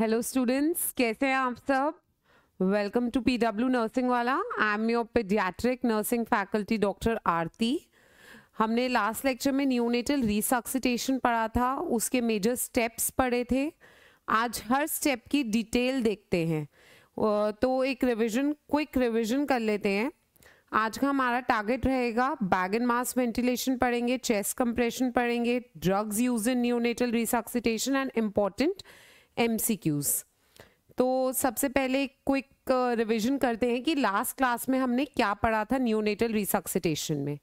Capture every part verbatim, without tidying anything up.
Hello students, कैसे हैं आप सब। वेलकम टू पीडब्ल्यू नर्सिंग वाला। I am your paediatric nursing faculty doctor Aarti. हमने लास्ट लेक्चर में न्यूनेटल रिसक्सिटेशन पढ़ा था, उसके मेजर स्टेप्स पढ़े थे। आज हर स्टेप की डिटेल देखते हैं, तो एक रिवीजन क्विक रिवीजन कर लेते हैं। आज का हमारा टारगेट रहेगा बैग एंड मास्क वेंटिलेशन पढ़ेंगे, चेस्ट कंप्रेशन पढ़ेंगे, drugs use in neonatal resuscitation and important M C Qs. तो सबसे पहले क्विक रिवीजन करते हैं कि लास्ट क्लास में हमने क्या पढ़ा था न्यूनेटल रिसक्सिटेशन में।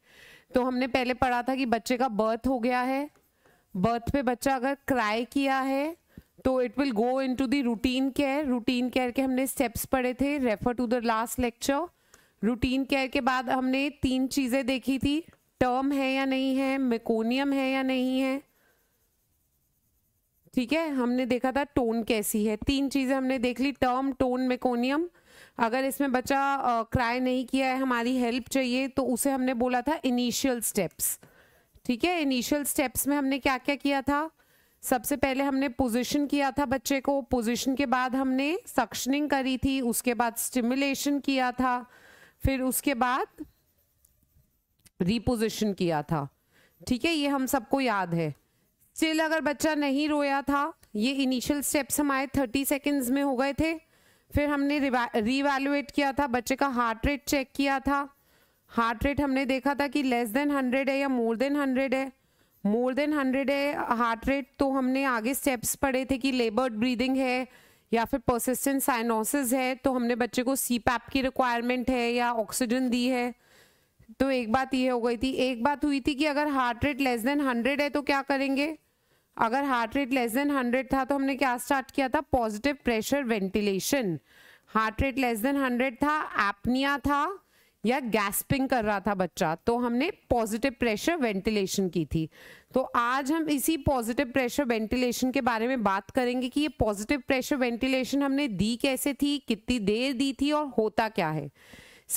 तो हमने पहले पढ़ा था कि बच्चे का बर्थ हो गया है, बर्थ पे बच्चा अगर क्राई किया है तो it will go into the routine care. Routine care के हमने स्टेप्स पढ़े थे, refer to the last lecture. Routine care के बाद हमने तीन चीज़ें देखी थी, टर्म है या नहीं है, मेकोनियम है या नहीं है, ठीक है। हमने देखा था टोन कैसी है, तीन चीज़ें हमने देख ली, टर्म, टोन, मेकोनियम। अगर इसमें बच्चा क्राई नहीं किया है, हमारी हेल्प चाहिए, तो उसे हमने बोला था इनिशियल स्टेप्स, ठीक है। इनिशियल स्टेप्स में हमने क्या क्या किया था। सबसे पहले हमने पोजीशन किया था बच्चे को, पोजीशन के बाद हमने सक्शनिंग करी थी, उसके बाद स्टिमुलेशन किया था, फिर उसके बाद रिपोजिशन किया था, ठीक है। ये हम सबको याद है। स्टिल अगर बच्चा नहीं रोया था, ये इनिशियल स्टेप्स हमारे थर्टी सेकेंड्स में हो गए थे। फिर हमने रीवैल्यूएट किया था, बच्चे का हार्ट रेट चेक किया था। हार्ट रेट हमने देखा था कि लेस देन हंड्रेड है या मोर देन हंड्रेड है। मोर देन हंड्रेड है हार्ट रेट, तो हमने आगे स्टेप्स पढ़े थे कि लेबर्ड ब्रीदिंग है या फिर परसिस्टेंट साइनोसिस है, तो हमने बच्चे को सीपैप की रिक्वायरमेंट है या ऑक्सीजन दी है। तो एक बात ये हो गई थी। एक बात हुई थी कि अगर heart rate less than hundred है तो क्या करेंगे। अगर heart rate less than hundred था तो हमने क्या स्टार्ट किया था, positive pressure ventilation. Heart rate less than hundred था, एपनिया था या गैस्पिंग कर रहा था बच्चा, तो हमने पॉजिटिव प्रेशर वेंटिलेशन की थी। तो आज हम इसी पॉजिटिव प्रेशर वेंटिलेशन के बारे में बात करेंगे कि ये पॉजिटिव प्रेशर वेंटिलेशन हमने दी कैसे थी, कितनी देर दी थी और होता क्या है।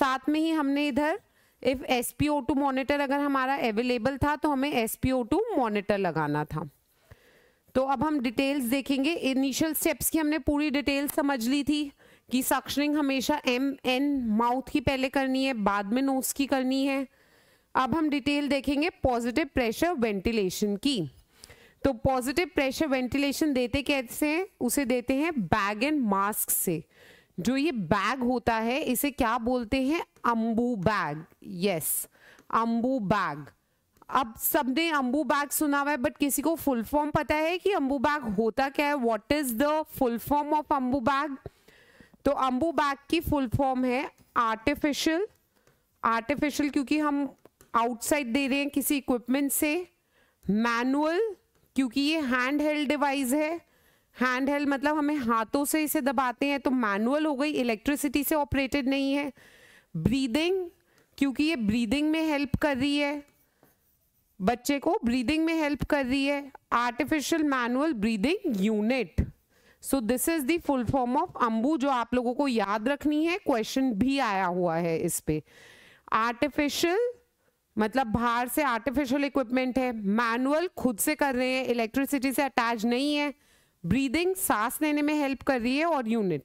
साथ में ही हमने इधर if S P O two monitor अगर हमारा अवेलेबल था तो हमें S P O two monitor लगाना था। तो अब हम डिटेल्स देखेंगे। इनिशियल स्टेप्स की हमने पूरी डिटेल्स समझ ली थी कि सक्शनिंग हमेशा एम एन माउथ की पहले करनी है, बाद में नोज की करनी है। अब हम डिटेल देखेंगे पॉजिटिव प्रेशर वेंटिलेशन की। तो पॉजिटिव प्रेशर वेंटिलेशन देते कैसे हैं, उसे देते हैं बैग एंड मास्क से। जो ये बैग होता है इसे क्या बोलते हैं, Ambu bag. Yes, Ambu bag. अब सबने अम्बू बैग सुना हुआ है, बट किसी को फुल फॉर्म पता है कि अम्बू बैग होता क्या है, what is the full form of Ambu bag. तो अम्बू बैग की फुल फॉर्म है आर्टिफिशियल। आर्टिफिशियल क्योंकि हम आउटसाइड दे रहे हैं किसी इक्विपमेंट से। मैनुअल क्योंकि ये हैंड हेल्ड डिवाइस है, हैंड हेल्ड मतलब हमें हाथों से इसे दबाते हैं, तो मैनुअल हो गई, इलेक्ट्रिसिटी से ऑपरेटेड नहीं है। ब्रीदिंग क्योंकि ये ब्रीदिंग में हेल्प कर रही है, बच्चे को ब्रीदिंग में हेल्प कर रही है। Artificial, manual, breathing unit. So this is the full form of Ambu, जो आप लोगों को याद रखनी है, क्वेश्चन भी आया हुआ है इस पे। आर्टिफिशियल मतलब बाहर से आर्टिफिशियल इक्विपमेंट है, मैनुअल खुद से कर रहे हैं, इलेक्ट्रिसिटी से अटैच नहीं है, ब्रीदिंग सांस लेने में हेल्प कर रही है, और unit.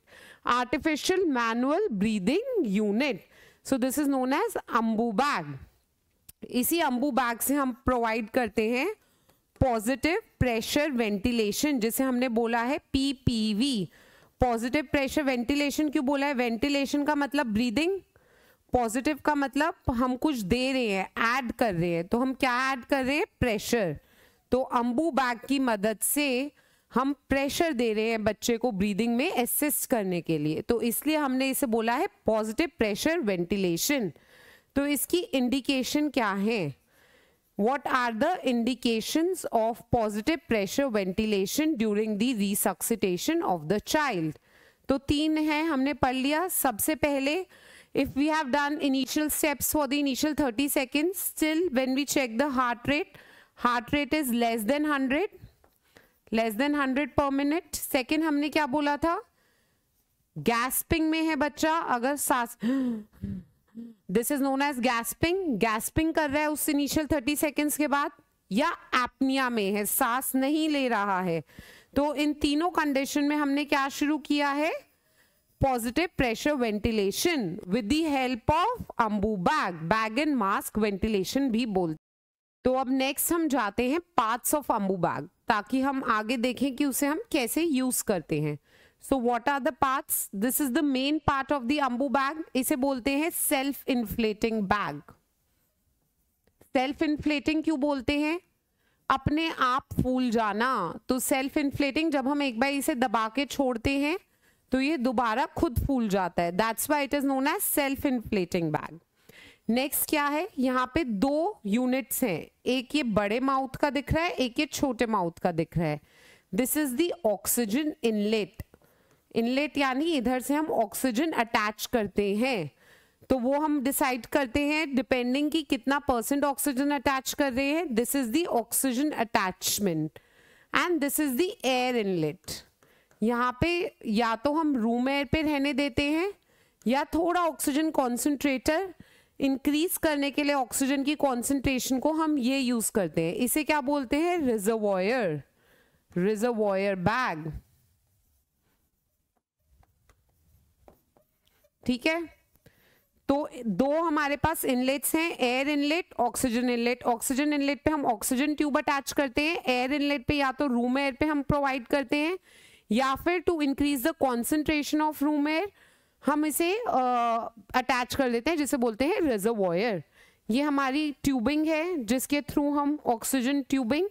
Artificial, manual, breathing unit. So this is known as Ambu bag. इसी अम्बू बैग से हम प्रोवाइड करते हैं पॉजिटिव प्रेशर वेंटिलेशन, जिसे हमने बोला है P P V. Positive pressure ventilation क्यों बोला है, वेंटिलेशन का मतलब ब्रीदिंग, पॉजिटिव का मतलब हम कुछ दे रहे हैं, ऐड कर रहे हैं, तो हम क्या ऐड कर रहे हैं, प्रेशर। तो अम्बू बैग की मदद से हम प्रेशर दे रहे हैं बच्चे को ब्रीदिंग में असिस्ट करने के लिए, तो इसलिए हमने इसे बोला है पॉजिटिव प्रेशर वेंटिलेशन। तो इसकी इंडिकेशन क्या है, what are the indications of positive pressure ventilation during the resuscitation of the child. तो तीन है हमने पढ़ लिया। सबसे पहले if we have done initial steps for the initial thirty seconds, still when we check the heart rate, heart rate is less than hundred, less than hundred per minute. Second हमने क्या बोला था, गैस्पिंग में है बच्चा, अगर सांस, this is known as gasping, gasping कर रहा है उस इनिशियल थर्टी सेकेंड्स के बाद, या एप्निया में है, सांस नहीं ले रहा है, तो इन तीनों कंडीशन में हमने क्या शुरू किया है? Positive pressure ventilation with the help of Ambu bag, bag and mask ventilation भी बोलते। तो अब नेक्स्ट हम जाते हैं पार्ट्स ऑफ अम्बू बैग, ताकि हम आगे देखें कि उसे हम कैसे यूज करते हैं। So what are the parts? This is the main part of the Ambu bag. इसे बोलते हैं self inflating bag. Self inflating क्यों बोलते हैं? अपने आप फूल जाना। तो सेल्फ इन्फ्लेटिंग, जब हम एक बार इसे दबा के छोड़ते हैं तो ये दोबारा खुद फूल जाता है। That's why it is known as self inflating bag. Next क्या है? यहाँ पे दो यूनिट्स हैं, एक ये बड़े माउथ का दिख रहा है, एक ये छोटे माउथ का दिख रहा है। This is the oxygen inlet. Inlet यानी इधर से हम ऑक्सीजन अटैच करते हैं, तो वो हम डिसाइड करते हैं डिपेंडिंग कि कितना परसेंट ऑक्सीजन अटैच कर रहे हैं। This is the oxygen attachment and this is the air inlet. यहाँ पे या तो हम रूम एयर पे रहने देते हैं या थोड़ा ऑक्सीजन कॉन्सेंट्रेटर इंक्रीज करने के लिए ऑक्सीजन की कॉन्सेंट्रेशन को हम ये यूज करते हैं। इसे क्या बोलते हैं? Reservoir, reservoir bag. ठीक है, तो दो हमारे पास इनलेट्स हैं, air inlet, oxygen inlet. Oxygen inlet पे हम ऑक्सीजन ट्यूब अटैच करते हैं, एयर इनलेट पे या तो रूम एयर पे हम प्रोवाइड करते हैं या फिर to increase the concentration of room air हम इसे अटैच uh, कर लेते हैं, जिसे बोलते हैं रिजर्वॉयर। ये हमारी ट्यूबिंग है जिसके थ्रू हम ऑक्सीजन ट्यूबिंग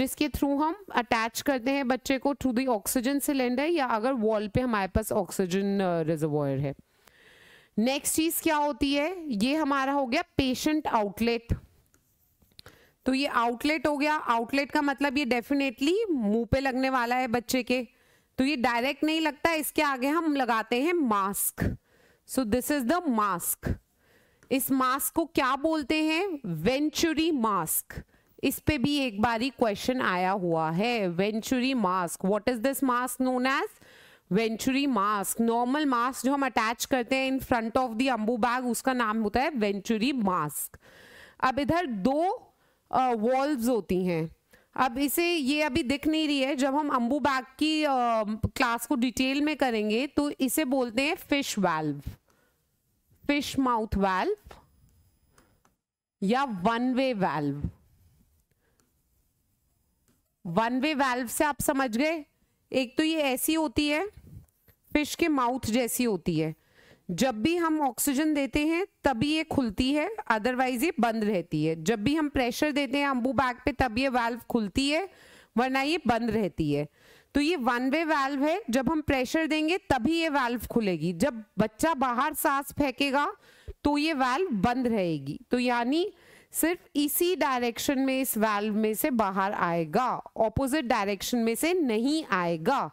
जिसके थ्रू हम अटैच करते हैं बच्चे को थ्रू दी ऑक्सीजन सिलेंडर, या अगर वॉल पे हमारे पास ऑक्सीजन रिजर्वॉयर है। नेक्स्ट चीज क्या होती है? ये हमारा हो गया पेशेंट आउटलेट। तो ये आउटलेट हो गया। आउटलेट का मतलब ये डेफिनेटली मुंह पे लगने वाला है बच्चे के, तो ये डायरेक्ट नहीं लगता, इसके आगे हम लगाते हैं mask. So this is the mask. इस मास्क को क्या बोलते हैं? Venturi mask. इस पे भी एक बारी क्वेश्चन आया हुआ है, venturi mask. What is this mask known as? Venturi mask. Normal mask जो हम अटैच करते हैं in front of the Ambu bag, उसका नाम होता है वेंचुरी मास्क। अब इधर दो वॉल्व्स होती हैं। अब इसे ये अभी दिख नहीं रही है, जब हम अम्बू बैग की क्लास को डिटेल में करेंगे तो इसे बोलते हैं fish valve, fish mouth valve या one way valve. One way valve से आप समझ गए, एक तो ये ऐसी होती है, फिश के माउथ जैसी होती है, जब भी हम ऑक्सीजन देते हैं तभी ये खुलती है, अदरवाइज ये बंद रहती है। जब भी हम प्रेशर देते हैं अम्बू बैग पे तब ये वाल्व खुलती है, वरना ये बंद रहती है। तो ये वन वे वाल्व है, जब हम प्रेशर देंगे तभी ये वाल्व खुलेगी, जब बच्चा बाहर सांस फेंकेगा तो ये वाल्व बंद रहेगी। तो यानी सिर्फ इसी डायरेक्शन में इस वाल्व में से बाहर आएगा, ऑपोजिट डायरेक्शन में से नहीं आएगा।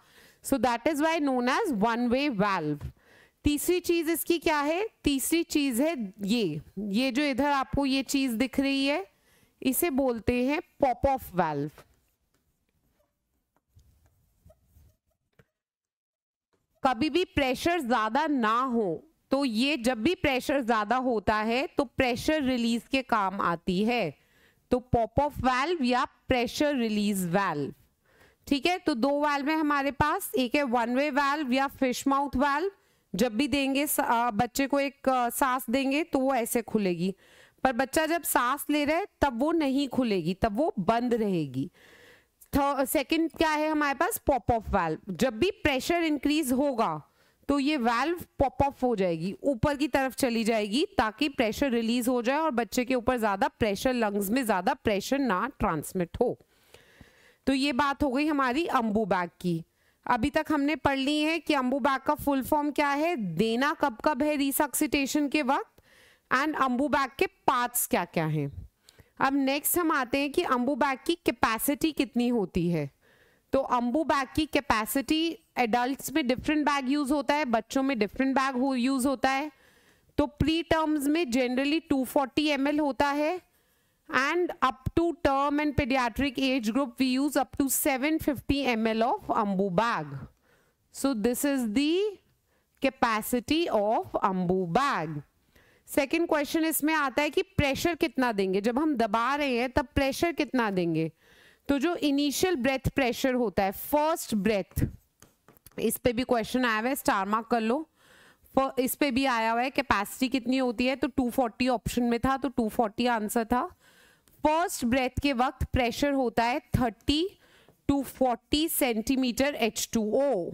So that is why known as one way valve. तीसरी चीज इसकी क्या है? तीसरी चीज है ये ये जो इधर आपको ये चीज दिख रही है, इसे बोलते हैं पॉप ऑफ वाल्व। कभी भी प्रेशर ज्यादा ना हो तो ये, जब भी प्रेशर ज्यादा होता है तो प्रेशर रिलीज के काम आती है, तो पॉप ऑफ वाल्व या प्रेशर रिलीज वाल्व। ठीक है, तो दो वाल्व है हमारे पास, एक है वन वे वाल्व या फिश माउथ वाल्व, जब भी देंगे बच्चे को एक सांस देंगे तो वो ऐसे खुलेगी, पर बच्चा जब सांस ले रहा है तब वो नहीं खुलेगी, तब वो बंद रहेगी। सेकंड क्या है हमारे पास? Pop off valve. जब भी प्रेशर इंक्रीज होगा तो ये वाल्व पॉप ऑफ हो जाएगी, ऊपर की तरफ चली जाएगी ताकि प्रेशर रिलीज हो जाए और बच्चे के ऊपर ज़्यादा प्रेशर, लंग्स में ज़्यादा प्रेशर ना ट्रांसमिट हो। तो ये बात हो गई हमारी अम्बू बैग की। अभी तक हमने पढ़ ली है कि अम्बू बैग का फुल फॉर्म क्या है, देना कब कब है रिसक्सिटेशन के वक्त, एंड अम्बू बैग के पार्ट्स क्या क्या हैं। अब नेक्स्ट हम आते हैं कि अम्बू बैग की कैपेसिटी कितनी होती है। तो अम्बू बैग की कैपेसिटी, एडल्ट्स में डिफरेंट बैग यूज होता है, बच्चों में डिफरेंट बैग हो यूज होता है। तो प्री टर्म्स में generally two forty M L होता है, and up to term and paediatric age group we use up to seven fifty M L of Ambu bag. So this is the capacity of Ambu bag. Second question इसमें आता है कि pressure कितना देंगे, जब हम दबा रहे हैं तब प्रेशर कितना देंगे। तो जो इनिशियल ब्रेथ प्रेशर होता है फर्स्ट ब्रेथ, इस पे भी क्वेश्चन आया हुआ है, स्टार मार्क कर लो, इस पे भी आया हुआ है कैपेसिटी कितनी होती है, तो दो सौ चालीस ऑप्शन में था तो दो सौ चालीस आंसर था। फर्स्ट ब्रेथ के वक्त प्रेशर होता है तीस टू चालीस सेंटीमीटर एच टू ओ,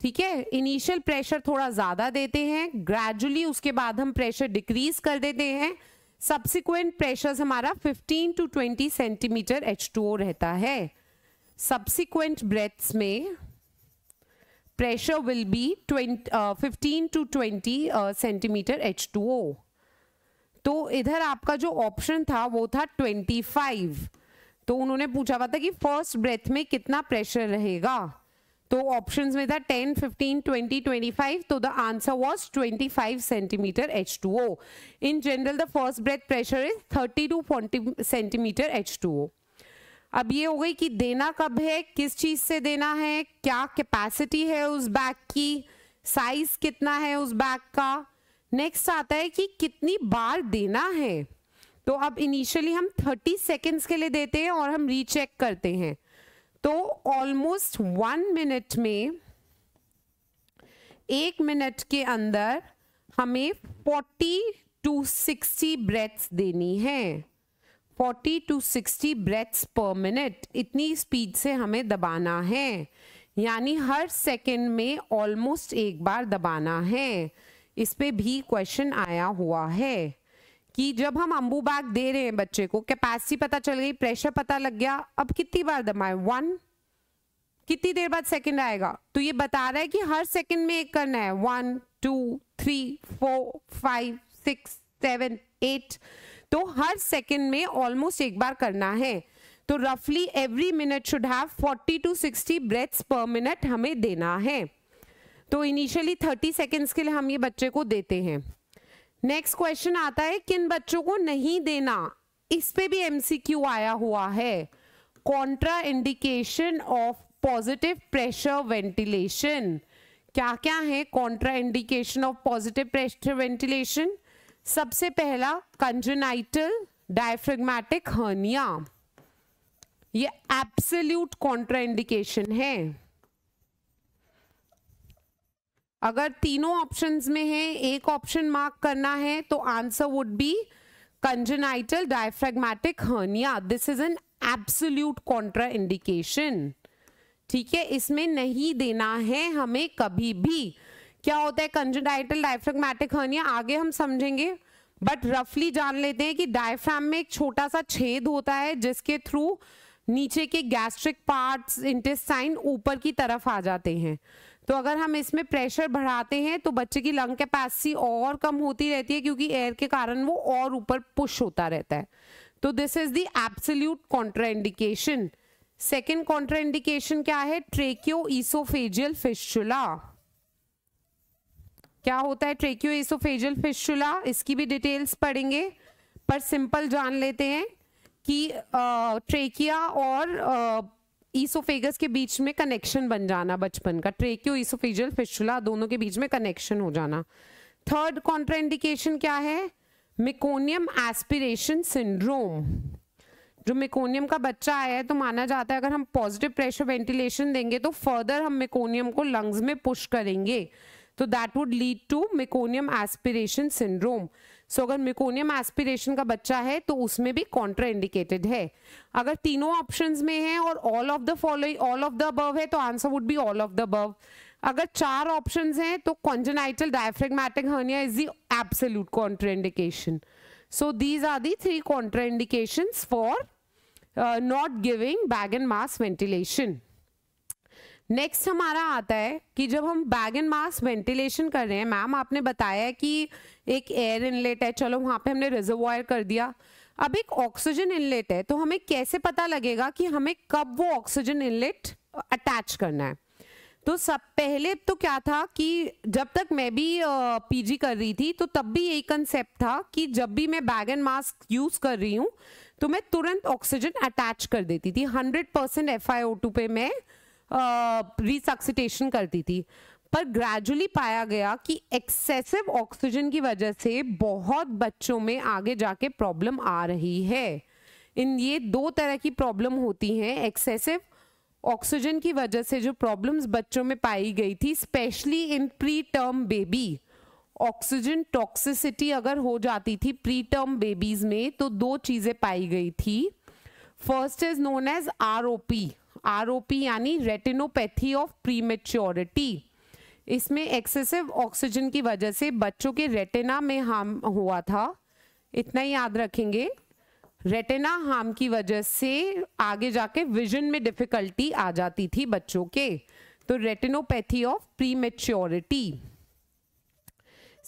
ठीक है। इनिशियल प्रेशर थोड़ा ज्यादा देते हैं, ग्रेजुअली उसके बाद हम प्रेशर डिक्रीज कर देते हैं, सब्सिक्वेंट प्रेशर्स हमारा पंद्रह टू बीस सेंटीमीटर एच टू ओ रहता है। सब्सिक्वेंट ब्रेथ्स में प्रेशर विल बी पंद्रह टू बीस सेंटीमीटर एच टू ओ। तो इधर आपका जो ऑप्शन था वो था पच्चीस, तो उन्होंने पूछा हुआ था कि फर्स्ट ब्रेथ में कितना प्रेशर रहेगा, तो ऑप्शंस में था ten, fifteen, twenty, twenty five, तो the answer was twenty five centimetre H two O. In general the first breath pressure is thirty to forty centimetre H two O. अब ये हो गई कि देना कब है, किस चीज से देना है, क्या कैपेसिटी है उस बैग की, साइज कितना है उस बैग का। नेक्स्ट आता है कि कितनी बार देना है, तो अब इनिशियली हम थर्टी सेकेंड्स के लिए देते हैं और हम रीचेक करते हैं, तो ऑलमोस्ट वन मिनट में, एक मिनट के अंदर हमें फोर्टी टू सिक्सटी ब्रेथ्स देनी है, forty to sixty breaths per minute, इतनी स्पीड से हमें दबाना है, यानी हर सेकेंड में ऑलमोस्ट एक बार दबाना है। इस पे भी क्वेश्चन आया हुआ है कि जब हम अम्बू बैग दे रहे हैं बच्चे को, कैपेसिटी पता चल गई, प्रेशर पता लग गया, अब कितनी बार दबाएं, वन, कितनी देर बाद सेकंड आएगा, तो ये बता रहा है कि हर सेकंड में एक करना है, one two three four five six seven eight, तो हर सेकंड में ऑलमोस्ट एक बार करना है। तो रफली every minute should have forty to sixty breaths per minute हमें देना है। तो इनिशियली थर्टी सेकेंड्स के लिए हम ये बच्चे को देते हैं। नेक्स्ट क्वेश्चन आता है किन बच्चों को नहीं देना, इस पे भी एमसीक्यू आया हुआ है। Contraindication of positive pressure ventilation, क्या क्या है contraindication of positive pressure ventilation. सबसे पहला कंजेनाइटल डायफ्रेगमेटिक हर्निया, ये एब्सोल्यूट कॉन्ट्रा इंडिकेशन है। अगर तीनों ऑप्शंस में है, एक ऑप्शन मार्क करना है, तो answer would be congenital diaphragmatic hernia, this is an absolute contraindication, ठीक है, इसमें नहीं देना है हमें कभी भी। क्या होता है कंजेनाइटल डायफ्रेगमेटिक हर्निया आगे हम समझेंगे, बट रफली जान लेते हैं कि डायफ्राम में एक छोटा सा छेद होता है जिसके थ्रू नीचे के गैस्ट्रिक पार्ट्स, इंटेस्टाइन ऊपर की तरफ आ जाते हैं। तो अगर हम इसमें प्रेशर बढ़ाते हैं तो बच्चे की लंग कैपेसिटी और कम होती रहती है, क्योंकि एयर के कारण वो और ऊपर पुश होता रहता है। तो this is the absolute contraindication. Second contraindication क्या है, ट्रेकियोइसोफेजियल फिस्टुला। क्या होता है ट्रेकियोइसोफेजियल फिस्टुला, इसकी भी डिटेल्स पढ़ेंगे, पर सिंपल जान लेते हैं कि ट्रेकिया और आ, ईसोफेगस के बीच में कनेक्शन बन जाना बचपन का, ट्रेकियोइसोफेजियल फिस्टुला, दोनों के बीच में कनेक्शन हो जाना। थर्ड कॉन्ट्राइंडिकेशन क्या है, मेकोनियम एस्पिरेशन सिंड्रोम। जो मेकोनियम का बच्चा आया है, तो माना जाता है अगर हम पॉजिटिव प्रेशर वेंटिलेशन देंगे तो फर्दर हम मेकोनियम को लंग्स में पुश करेंगे, तो that would lead to meconium aspiration syndrome. So अगर मेकोनियम एस्पिरेशन का बच्चा है तो उसमें भी कॉन्ट्राइंडिकेटेड है। अगर तीनों ऑप्शंस में है और all of the following, all of the above है, तो answer would be all of the above. अगर चार ऑप्शंस हैं तो congenital diaphragmatic hernia is the absolute contraindication. So these are the three contraindications for not giving bag and mask ventilation. Next हमारा आता है कि जब हम बैग एंड मास्क वेंटिलेशन कर रहे हैं, मैम आपने बताया है कि एक एयर इनलेट है, चलो वहाँ पे हमने रिजर्वॉयर कर दिया, अब एक ऑक्सीजन इनलेट है, तो हमें कैसे पता लगेगा कि हमें कब वो ऑक्सीजन इनलेट अटैच करना है। तो सब पहले तो क्या था कि जब तक मैं भी पीजी कर रही थी तो तब भी यही कंसेप्ट था कि जब भी मैं बैग एंड मास्क यूज़ कर रही हूँ तो मैं तुरंत ऑक्सीजन अटैच कर देती थी, hundred percent F I O two पे मैं रिसक्सिटेशन करती थी। पर ग्रेजुअली पाया गया कि एक्सेसिव ऑक्सीजन की वजह से बहुत बच्चों में आगे जाके प्रॉब्लम आ रही है। इन ये दो तरह की प्रॉब्लम होती हैं, एक्सेसिव ऑक्सीजन की वजह से जो प्रॉब्लम्स बच्चों में पाई गई थी specially in preterm baby, oxygen toxicity अगर हो जाती थी प्री टर्म बेबीज में तो दो चीज़ें पाई गई थी। First is known as R O P, R O P यानी रेटिनोपैथी ऑफ प्रीमेच्योरिटी। इसमें एक्सेसिव ऑक्सीजन की वजह से बच्चों के रेटिना में हार्म हुआ था, इतना ही याद रखेंगे। रेटिना हार्म की वजह से आगे जाके विजन में डिफिकल्टी आ जाती थी बच्चों के, तो retinopathy of prematurity.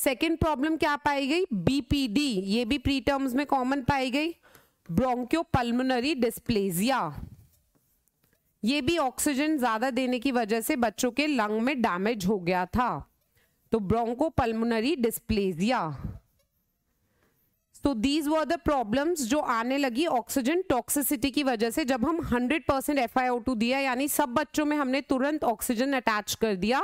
Second problem क्या पाई गई, बी पी डी, ये भी प्री टर्म्स में कॉमन पाई गई, ब्रोंकियोपल्मोनरी डिस्प्लेसिया। ये भी ऑक्सीजन ज़्यादा देने की वजह से बच्चों के लंग में डैमेज हो गया था, तो ब्रोंकोपल्मोनरी डिस्प्लेसिया। तो दीज वर द प्रॉब्लम्स जो आने लगी ऑक्सीजन टॉक्सिसिटी की वजह से जब हम hundred percent F I O two दिया, यानी सब बच्चों में हमने तुरंत ऑक्सीजन अटैच कर दिया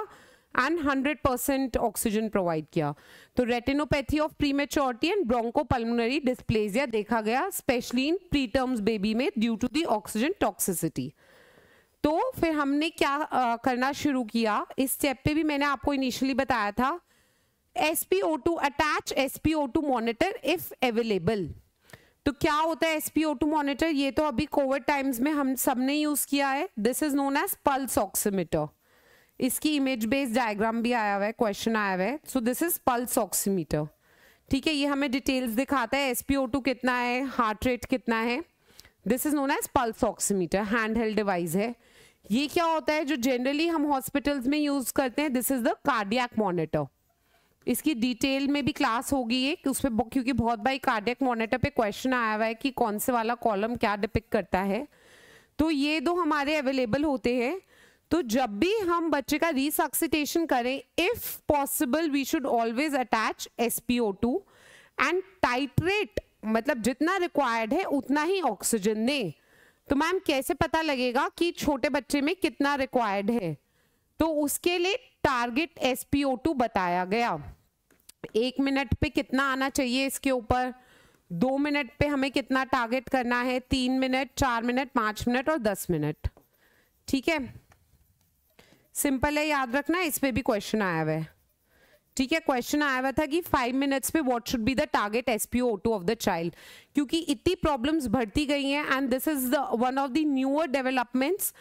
and hundred percent oxygen provide किया। तो retinopathy of prematurity and bronchopulmonary dysplasia देखा गया स्पेशली इन प्रीटर्म्स बेबी में due to the oxygen toxicity. तो फिर हमने क्या आ, करना शुरू किया, इस स्टेप पे भी मैंने आपको इनिशियली बताया था, S P O two attach S P O two monitor if available. तो क्या होता है S P O two monitor, ये तो अभी कोविड टाइम्स में हम सब ने यूज़ किया है। This is known as pulse oximeter, इसकी इमेज बेस्ड डायग्राम भी आया हुआ है, क्वेश्चन आया हुआ है। So this is pulse oximeter, ठीक है, ये हमें डिटेल्स दिखाता है एस पी ओ टू कितना है, हार्ट रेट कितना है। This is known as pulse oximeter, handheld device है। ये क्या होता है जो जनरली हम हॉस्पिटल्स में यूज करते हैं, this is the cardiac monitor. इसकी डिटेल में भी क्लास होगी ये, उसमें क्योंकि बहुत बार कार्डियक मॉनिटर पे क्वेश्चन आया हुआ है कि कौन से वाला कॉलम क्या डिपिक्ट करता है। तो ये दो हमारे अवेलेबल होते हैं। तो जब भी हम बच्चे का रिसक्सिटेशन करें, if possible we should always attach S P O two and titrate, मतलब जितना रिक्वायर्ड है उतना ही ऑक्सीजन दें। तो मैम कैसे पता लगेगा कि छोटे बच्चे में कितना रिक्वायर्ड है, तो उसके लिए target S P O two बताया गया। एक मिनट पे कितना आना चाहिए इसके ऊपर, दो मिनट पे हमें कितना टारगेट करना है, तीन मिनट, चार मिनट, पाँच मिनट और दस मिनट, ठीक है। सिंपल है, याद रखना, इस पर भी क्वेश्चन आया हुआ है, ठीक है। क्वेश्चन आया हुआ था कि फाइव मिनट्स पे what should be the target S P O two of the child, क्योंकि इतनी प्रॉब्लम्स बढ़ती गई हैं and this is the one of the newer developments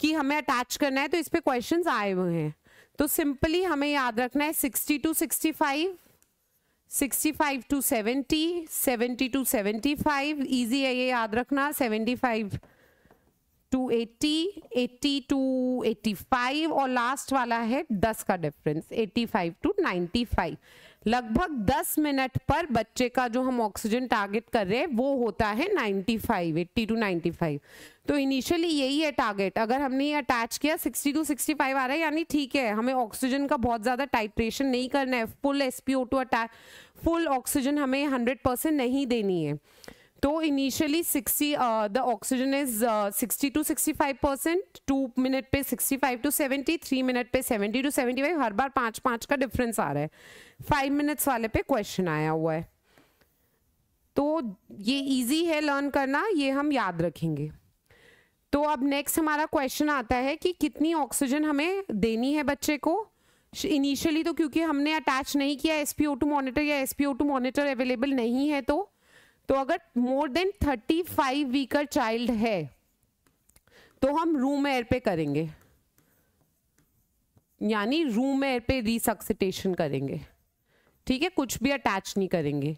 कि हमें अटैच करना है, तो इस पे क्वेश्चंस आए हुए हैं। तो सिंपली हमें याद रखना है sixty to sixty five, sixty five to seventy, seventy to seventy five, easy है ये याद रखना, seventy five to eighty, eighty to eighty five और लास्ट वाला है दस का डिफरेंस, eighty five to ninety five. लगभग दस मिनट पर बच्चे का जो हम ऑक्सीजन टारगेट कर रहे हैं वो होता है ninety five, eighty to ninety five. तो इनिशियली यही है टारगेट। अगर हमने ये अटैच किया, सिक्सटी टू सिक्सटी फाइव आ रहा है, यानी ठीक है, हमें ऑक्सीजन का बहुत ज़्यादा टाइट्रेशन नहीं करना है, full S P O two attach, full oxygen हमें हंड्रेड परसेंट नहीं देनी है। तो initially sixty the oxygen is sixty to sixty five percent, two minute पे sixty five to seventy, three minute पे सेवेंटी टू सेवेंटी फाइव, हर बार पाँच पाँच का डिफरेंस आ रहा है। फाइव मिनट्स वाले पे क्वेश्चन आया हुआ है, तो ये इजी है लर्न करना, ये हम याद रखेंगे। तो अब नेक्स्ट हमारा क्वेश्चन आता है कि कितनी ऑक्सीजन हमें देनी है बच्चे को इनिशियली। तो क्योंकि हमने अटैच नहीं किया S P O two monitor या S P O two monitor available नहीं है, तो तो अगर more than thirty five weeker child है तो हम रूम एयर पे करेंगे, यानी रूम एयर पे रिसक्सिटेशन करेंगे, ठीक है, कुछ भी अटैच नहीं करेंगे।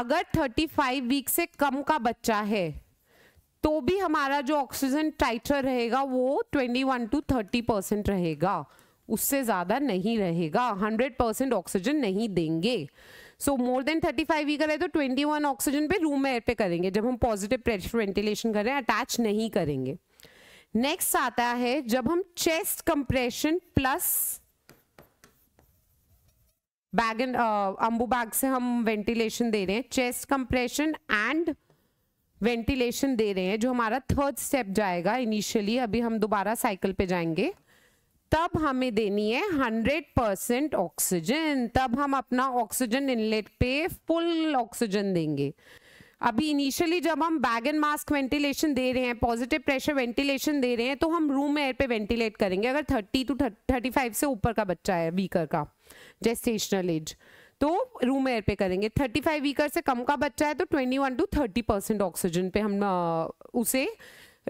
अगर थर्टी फाइव वीक से कम का बच्चा है तो भी हमारा जो ऑक्सीजन टाइटर रहेगा वो twenty one to thirty percent रहेगा, उससे ज़्यादा नहीं रहेगा, हंड्रेड परसेंट ऑक्सीजन नहीं देंगे। So more than thirty five weeker है तो ट्वेंटी वन ऑक्सीजन पे रूम एयर पे करेंगे जब हम पॉजिटिव प्रेशर वेंटिलेशन करें, अटैच नहीं करेंगे। नेक्स्ट आता है जब हम chest compression plus bag and Ambu bag से हम वेंटिलेशन दे रहे हैं, चेस्ट कंप्रेशन एंड वेंटिलेशन दे रहे हैं, जो हमारा थर्ड स्टेप जाएगा इनिशियली। अभी हम दोबारा साइकिल पे जाएंगे, तब हमें देनी है हंड्रेड परसेंट ऑक्सीजन, तब हम अपना ऑक्सीजन इनलेट पे फुल ऑक्सीजन देंगे। अभी इनिशियली जब हम बैग एंड मास्क वेंटिलेशन दे रहे हैं, पॉजिटिव प्रेशर वेंटिलेशन दे रहे हैं, तो हम रूम एयर पे वेंटिलेट करेंगे अगर थर्टी टू थर्टी फाइव से ऊपर का बच्चा है वीकर का जेस्टेशनल एज, तो रूम एयर पे करेंगे। थर्टी फाइव वीकर से कम का बच्चा है तो twenty one to thirty percent oxygen पे हम उसे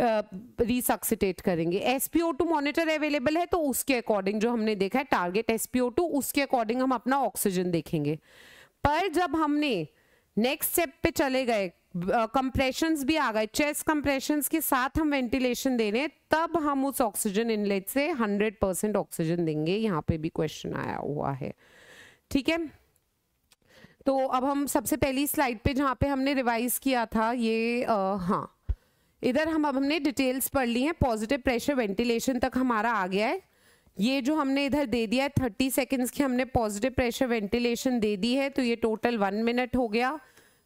रिसक्सिटेट करेंगे। S P O two monitor available है तो उसके अकॉर्डिंग जो हमने देखा है target S P O two, उसके अकॉर्डिंग हम अपना ऑक्सीजन देखेंगे। पर जब हमने नेक्स्ट स्टेप पे चले गए, कंप्रेशंस uh, भी आ गए, चेस्ट कंप्रेशंस के साथ हम वेंटिलेशन दे रहे हैं, तब हम उस ऑक्सीजन इनलेट से हंड्रेड परसेंट ऑक्सीजन देंगे। यहाँ पे भी क्वेश्चन आया हुआ है, ठीक है। तो अब हम सबसे पहली स्लाइड पे जहाँ पे हमने रिवाइज किया था ये आ, हाँ इधर हम अब हमने डिटेल्स पढ़ ली हैं। पॉजिटिव प्रेशर वेंटिलेशन तक हमारा आ गया है, ये जो हमने इधर दे दिया है थर्टी सेकेंड्स की हमने पॉजिटिव प्रेशर वेंटिलेशन दे दी है, तो ये टोटल वन मिनट हो गया।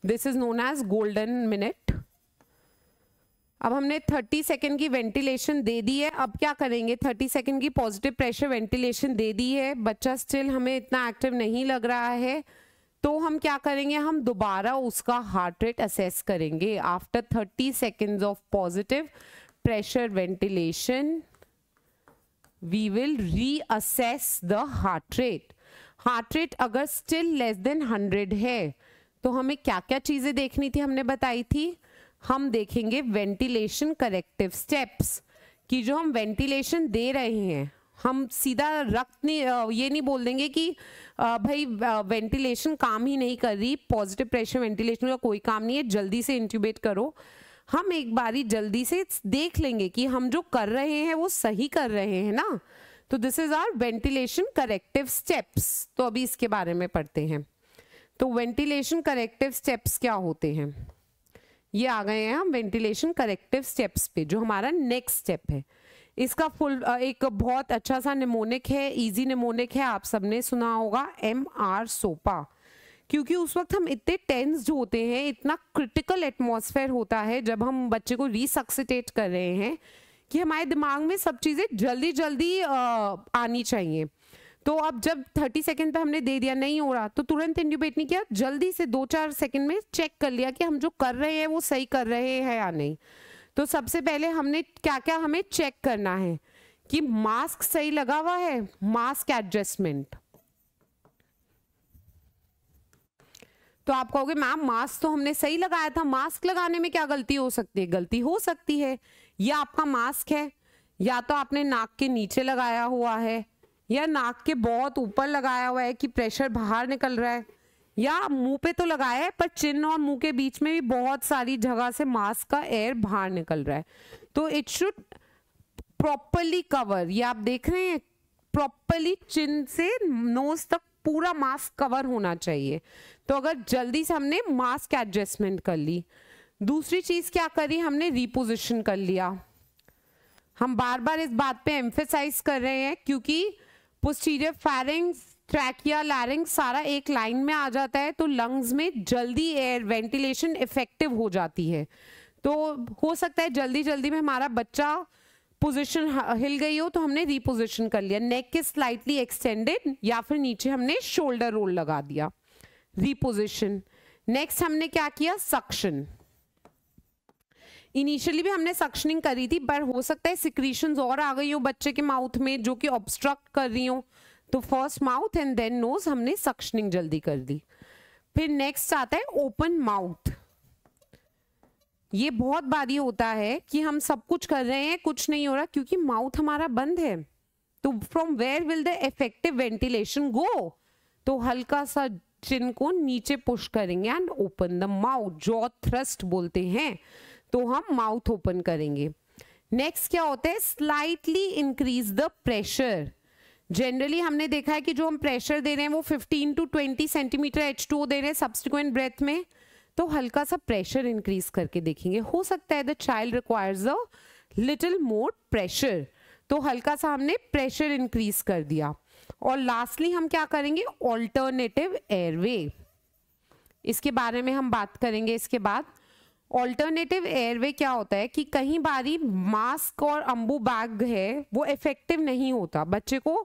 This is known as golden minute. अब हमने थर्टी सेकेंड की वेंटिलेशन दे दी है, अब क्या करेंगे, थर्टी सेकेंड की पॉजिटिव प्रेशर वेंटिलेशन दे दी है, बच्चा स्टिल हमें इतना एक्टिव नहीं लग रहा है, तो हम क्या करेंगे, हम दोबारा उसका हार्ट रेट असेस करेंगे after thirty seconds of positive pressure ventilation. We will reassess the heart rate. Heart rate अगर still less than हंड्रेड है तो हमें क्या क्या चीज़ें देखनी थी, हमने बताई थी। हम देखेंगे वेंटिलेशन करेक्टिव स्टेप्स कि जो हम वेंटिलेशन दे रहे हैं, हम सीधा रक्त नहीं, ये नहीं बोल देंगे कि भाई वेंटिलेशन काम ही नहीं कर रही, पॉजिटिव प्रेशर वेंटिलेशन का कोई काम नहीं है, जल्दी से इंट्यूबेट करो। हम एक बारी जल्दी से देख लेंगे कि हम जो कर रहे हैं वो सही कर रहे हैं ना, तो this is our ventilation corrective steps. तो अभी इसके बारे में पढ़ते हैं। तो वेंटिलेशन करेक्टिव स्टेप्स क्या होते हैं, ये आ गए हैं हम वेंटिलेशन करेक्टिव स्टेप्स पे जो हमारा नेक्स्ट स्टेप है। इसका फुल एक बहुत अच्छा सा निमोनिक है, इजी निमोनिक है, आप सबने सुना होगा एम आर सोपा, क्योंकि उस वक्त हम इतने टेंस्ड होते हैं, इतना क्रिटिकल एटमॉस्फेयर होता है जब हम बच्चे को रिसक्सिटेट कर रहे हैं कि हमारे दिमाग में सब चीज़ें जल्दी जल्दी आनी चाहिए। तो अब जब थर्टी सेकेंड पे हमने दे दिया, नहीं हो रहा तो तुरंत इंट्यूबेट नहीं किया, जल्दी से दो चार सेकेंड में चेक कर लिया कि हम जो कर रहे हैं वो सही कर रहे हैं या नहीं। तो सबसे पहले हमने क्या क्या हमें चेक करना है कि मास्क सही लगा हुआ है, मास्क एडजस्टमेंट। तो आप कहोगे मैम मास्क तो हमने सही लगाया था, मास्क लगाने में क्या गलती हो सकती है, गलती हो सकती है। या आपका मास्क है, या तो आपने नाक के नीचे लगाया हुआ है, या नाक के बहुत ऊपर लगाया हुआ है कि प्रेशर बाहर निकल रहा है, या मुंह पे तो लगाया है पर चिन्ह और मुंह के बीच में भी बहुत सारी जगह से मास्क का एयर बाहर निकल रहा है। तो इट शुड प्रॉपरली कवर, ये आप देख रहे हैं प्रॉपरली चिन्ह से नोज तक पूरा मास्क कवर होना चाहिए। तो अगर जल्दी से हमने मास्क एडजस्टमेंट कर ली, दूसरी चीज क्या करी हमने, रिपोजिशन कर लिया। हम बार बार इस बात पे एम्फेसाइज कर रहे हैं क्योंकि पोस्टीरियर फैरिंग्स, ट्रैकिया, लैरिंग्स सारा एक लाइन में आ जाता है, तो लंग्स में जल्दी एयर वेंटिलेशन इफेक्टिव हो जाती है। तो हो सकता है जल्दी जल्दी में हमारा बच्चा पोजीशन हिल गई हो, तो हमने रिपोजिशन कर लिया, नेक के स्लाइटली एक्सटेंडेड या फिर नीचे हमने शोल्डर रोल लगा दिया, रिपोजिशन। नेक्स्ट हमने क्या किया, सक्शन। इनिशियली भी हमने सक्शनिंग करी थी, पर हो सकता है सिक्रीशंस और आ गई हो बच्चे के माउथ में जो कि ऑब्स्ट्रक्ट कर रही हो, तो first mouth and then nose, हमने सक्शनिंग जल्दी कर दी। फिर नेक्स्ट आता है ओपन माउथ। ये बहुत बारी होता है कि हम सब कुछ कर रहे हैं, कुछ नहीं हो रहा क्योंकि माउथ हमारा बंद है, तो from where will the effective ventilation go. तो हल्का सा चिन को नीचे पुश करेंगे and open the mouth, jaw thrust बोलते हैं, तो हम माउथ ओपन करेंगे। नेक्स्ट क्या होता है, slightly increase the pressure. Generally हमने देखा है कि जो हम प्रेशर दे रहे हैं वो fifteen to twenty centimetre H two O दे रहे हैं सब्सिक्वेंट ब्रेथ में, तो हल्का सा प्रेशर इंक्रीज करके देखेंगे। हो सकता है the child requires a little more pressure, तो हल्का सा हमने प्रेशर इंक्रीज कर दिया। और लास्टली हम क्या करेंगे, ऑल्टरनेटिव एयरवे, इसके बारे में हम बात करेंगे इसके बाद। ऑल्टरनेटिव एयरवे क्या होता है कि कहीं बारी मास्क और अम्बू बैग है वो इफेक्टिव नहीं होता, बच्चे को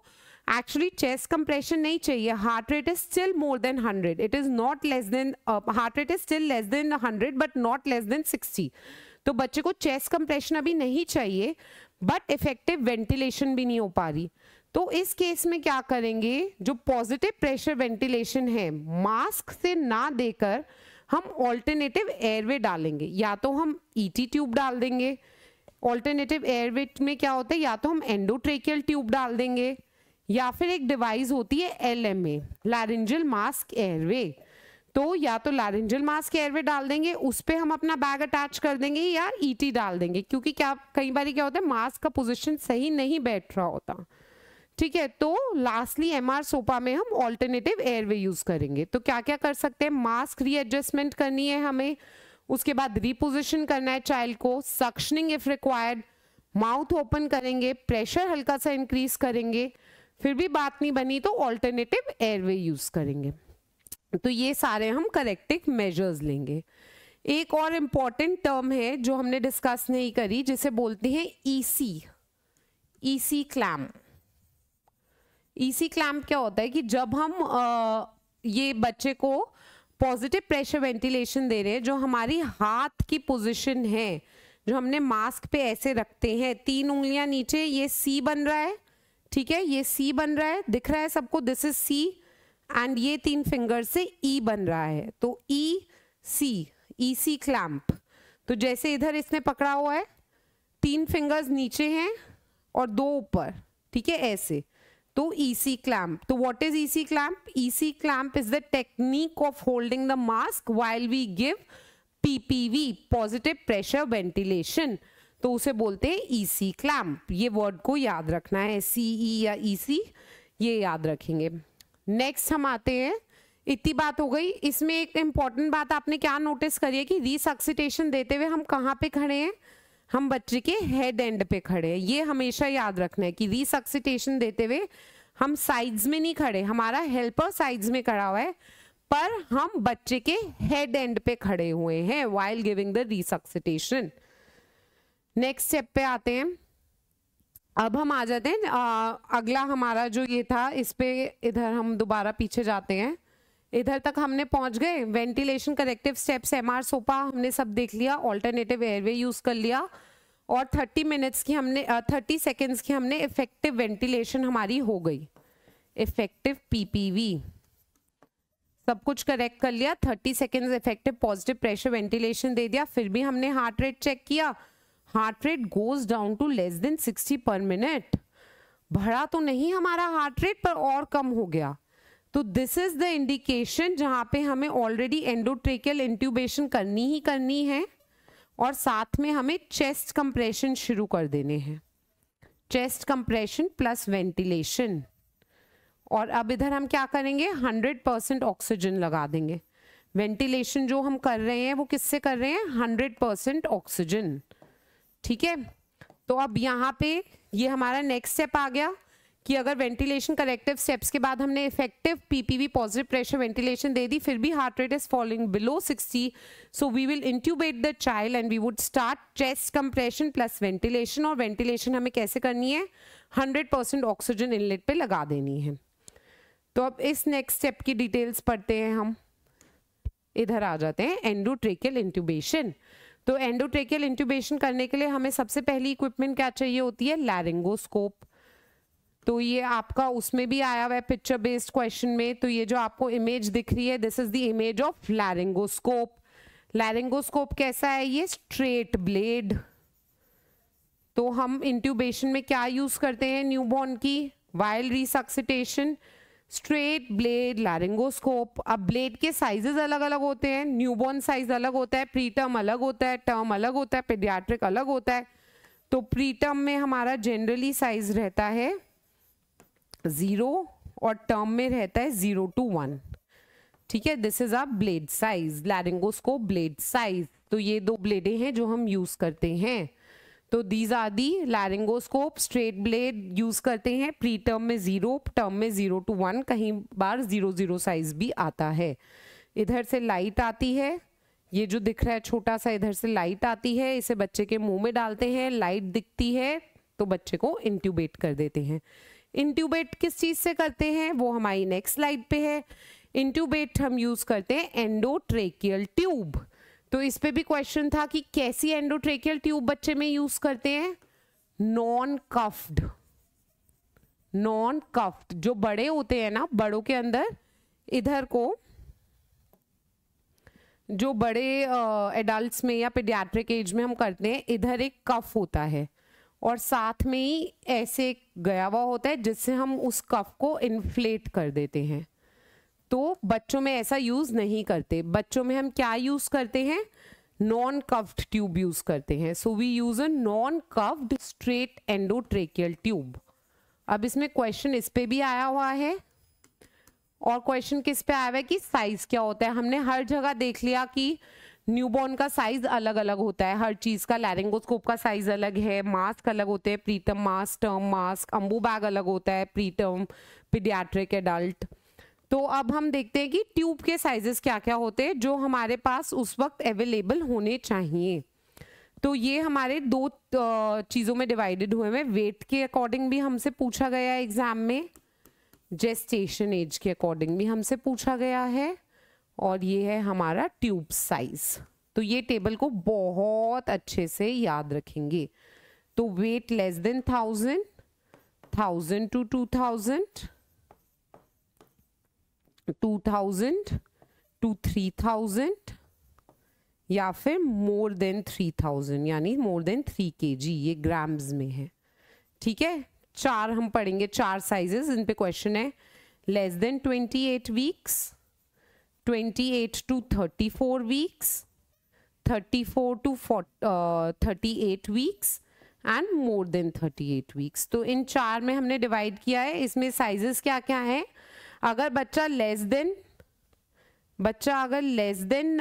एक्चुअली चेस्ट कंप्रेशन नहीं चाहिए, heart rate is still more than hundred, it is not less than, heart rate is still less than hundred but not less than sixty, तो बच्चे को चेस्ट कंप्रेशन अभी नहीं चाहिए बट इफेक्टिव वेंटिलेशन भी नहीं हो पा रही। तो इस केस में क्या करेंगे, जो पॉजिटिव प्रेशर वेंटिलेशन है मास्क से ना देकर हम ऑल्टरनेटिव एयरवे डालेंगे, या तो हम ईटी ट्यूब डाल देंगे, ऑल्टरनेटिव एयरवे में क्या होता है या तो हम एंडोट्रेकियल ट्यूब डाल देंगे या फिर एक डिवाइस होती है एलएमए लैरिंजियल मास्क एयरवे, तो या तो लैरिंजियल मास्क एयरवे डाल देंगे, उस पर हम अपना बैग अटैच कर देंगे या ईटी डाल देंगे, क्योंकि क्या कई बार क्या होता है मास्क का पोजिशन सही नहीं बैठ रहा होता, ठीक है। तो लास्टली एमआर सोपा में हम ऑल्टरनेटिव एयरवे यूज करेंगे। तो क्या क्या कर सकते हैं, मास्क रीएडजस्टमेंट करनी है हमें, उसके बाद रिपोजिशन करना है चाइल्ड को, suctioning if required, mouth open करेंगे, प्रेशर हल्का सा इंक्रीज करेंगे, फिर भी बात नहीं बनी तो ऑल्टरनेटिव एयरवे यूज करेंगे। तो ये सारे हम करेक्टिव मेजर्स लेंगे। एक और इम्पॉर्टेंट टर्म है जो हमने डिस्कस नहीं करी, जिसे बोलते हैं EC, EC clamp. EC clamp क्या होता है कि जब हम आ, ये बच्चे को पॉजिटिव प्रेशर वेंटिलेशन दे रहे हैं, जो हमारी हाथ की पोजीशन है जो हमने मास्क पे ऐसे रखते हैं, तीन उंगलियां नीचे, ये सी बन रहा है, ठीक है, ये सी बन रहा है, दिख रहा है सबको, दिस इज सी एंड ये तीन फिंगर से ई बन रहा है, तो ई सी, ई सी क्लैम्प। तो जैसे इधर इसने पकड़ा हुआ है, तीन फिंगर्स नीचे हैं और दो ऊपर, ठीक है, ऐसे, तो ईसी क्लैम्प। तो what is EC clamp? EC clamp is the technique of holding the mask while we give PPV, positive pressure ventilation, तो उसे बोलते हैं ईसी क्लैम्प। ये वर्ड को याद रखना है, सीई या ईसी, ये याद रखेंगे। नेक्स्ट हम आते हैं, इतनी बात हो गई। इसमें एक इम्पॉर्टेंट बात आपने क्या नोटिस करी है कि रिसक्सिटेशन देते हुए हम कहाँ पे खड़े हैं, हम बच्चे के हेड एंड पे खड़े हैं। ये हमेशा याद रखना है कि रिसक्सिटेशन देते हुए हम साइड्स में नहीं खड़े, हमारा हेल्पर साइड्स में खड़ा हुआ है पर हम बच्चे के हेड एंड पे खड़े हुए हैं while giving the resuscitation. Next step पे आते हैं, अब हम आ जाते हैं आ, अगला हमारा जो ये था इस पे, इधर हम दोबारा पीछे जाते हैं, इधर तक हमने पहुंच गए। Ventilation corrective steps M R SOPA हमने सब देख लिया, ऑल्टरनेटिव एयरवे यूज कर लिया और थर्टी मिनट्स की हमने थर्टी सेकेंड्स की हमने इफेक्टिव वेंटिलेशन हमारी हो गई, इफेक्टिव पीपीवी सब कुछ करेक्ट कर लिया। Thirty seconds effective positive pressure ventilation दे दिया, फिर भी हमने हार्ट रेट चेक किया, heart rate goes down to less than sixty per minute, बढ़ा तो नहीं हमारा हार्ट रेट पर और कम हो गया। तो दिस इज द इंडिकेशन जहाँ पे हमें ऑलरेडी एंडोट्रेकियल इंट्यूबेशन करनी ही करनी है और साथ में हमें चेस्ट कंप्रेशन शुरू कर देने हैं, चेस्ट कंप्रेशन प्लस वेंटिलेशन। और अब इधर हम क्या करेंगे, हंड्रेड परसेंट ऑक्सीजन लगा देंगे। वेंटिलेशन जो हम कर रहे हैं वो किससे कर रहे हैं, हंड्रेड परसेंट ऑक्सीजन, ठीक है। तो अब यहाँ पे ये हमारा नेक्स्ट स्टेप आ गया कि अगर वेंटिलेशन करेक्टिव स्टेप्स के बाद हमने effective PPV positive pressure ventilation दे दी, फिर भी heart rate is following below sixty, so we will intubate the child and we would start chest compression plus ventilation. और वेंटिलेशन हमें कैसे करनी है, हंड्रेड परसेंट ऑक्सीजन इनलेट पे लगा देनी है। तो अब इस नेक्स्ट स्टेप की डिटेल्स पढ़ते हैं हम, इधर आ जाते हैं एंडोट्रेकियल इंट्यूबेशन। तो एंडोट्रेकियल इंट्यूबेशन करने के लिए हमें सबसे पहली इक्विपमेंट क्या चाहिए होती है, लैरिंगोस्कोप। तो ये आपका उसमें भी आया हुआ है पिक्चर बेस्ड क्वेश्चन में, तो ये जो आपको इमेज दिख रही है this is the image of laryngoscope. Laryngoscope कैसा है, ये स्ट्रेट ब्लेड। तो हम इंट्यूबेशन में क्या यूज करते हैं न्यूबॉर्न की, wild resuscitation, straight blade, laryngoscope. अब ब्लेड के साइजेस अलग अलग होते हैं, न्यूबॉर्न साइज अलग होता है, प्रीटर्म अलग होता है, टर्म अलग होता है, पीडियाट्रिक अलग होता है। तो प्रीटर्म में हमारा जनरली साइज रहता है जीरो और टर्म में रहता है जीरो टू वन, ठीक है। This is a blade size, laryngoscope blade size. तो ये दो ब्लेडें हैं जो हम यूज करते हैं। तो these are the laryngoscope, straight blade use करते हैं, प्री टर्म में जीरो, टर्म में जीरो टू वन, कहीं बार जीरो जीरो साइज भी आता है। इधर से लाइट आती है, ये जो दिख रहा है छोटा सा, इधर से लाइट आती है, इसे बच्चे के मुंह में डालते हैं, लाइट दिखती है तो बच्चे को इंट्यूबेट कर देते हैं। इंट्यूबेट किस चीज़ से करते हैं वो हमारी नेक्स्ट स्लाइड पे है। इंट्यूबेट हम यूज़ करते हैं एंडोट्रेकियल ट्यूब। तो इस पे भी क्वेश्चन था कि कैसी एंडोट्रेकियल ट्यूब बच्चे में यूज़ करते हैं। नॉन कफ्ड, नॉन कफ्ड जो बड़े होते हैं ना, बड़ों के अंदर इधर को जो बड़े एडल्ट्स में या पीडियाट्रिक एज में हम करते हैं, इधर एक कफ होता है और साथ में ही ऐसे गया हुआ होता है जिससे हम उस कफ को इन्फ्लेट कर देते हैं। तो बच्चों में ऐसा यूज़ नहीं करते। बच्चों में हम क्या यूज़ करते हैं? नॉन कफ्ड ट्यूब यूज़ करते हैं। So we use a non cuffed straight endotracheal tube. अब इसमें क्वेश्चन इस पर भी आया हुआ है और क्वेश्चन किस पे आया है कि साइज क्या होता है। हमने हर जगह देख लिया कि न्यूबॉर्न का साइज अलग अलग होता है, हर चीज़ का। लैरिंगोस्कोप का साइज अलग है, मास्क अलग होते हैं, preterm mask, term mask, Ambu bag अलग होता है, प्रीटर्म, पीडियाट्रिक, एडल्ट। तो अब हम देखते हैं कि ट्यूब के साइजेस क्या क्या होते हैं जो हमारे पास उस वक्त अवेलेबल होने चाहिए। तो ये हमारे दो चीज़ों में डिवाइडेड हुए हैं। वेट के अकॉर्डिंग भी हमसे पूछा गया है एग्जाम में, जेस्टेशन एज के अकॉर्डिंग भी हमसे पूछा गया है, और ये है हमारा ट्यूब साइज। तो ये टेबल को बहुत अच्छे से याद रखेंगे। तो weight less than thousand, thousand to two thousand, two thousand to three thousand, या फिर मोर देन थ्री थाउजेंड यानी मोर देन थ्री के जी, ये ग्राम्स में है। ठीक है, चार हम पढ़ेंगे, चार साइजेस। इन पे क्वेश्चन है less than twenty eight weeks, twenty eight to thirty four weeks, thirty four to thirty eight weeks and more than thirty eight weeks. तो इन चार में हमने डिवाइड किया है। इसमें साइजेस क्या क्या हैं? अगर बच्चा लेस देन बच्चा अगर लेस देन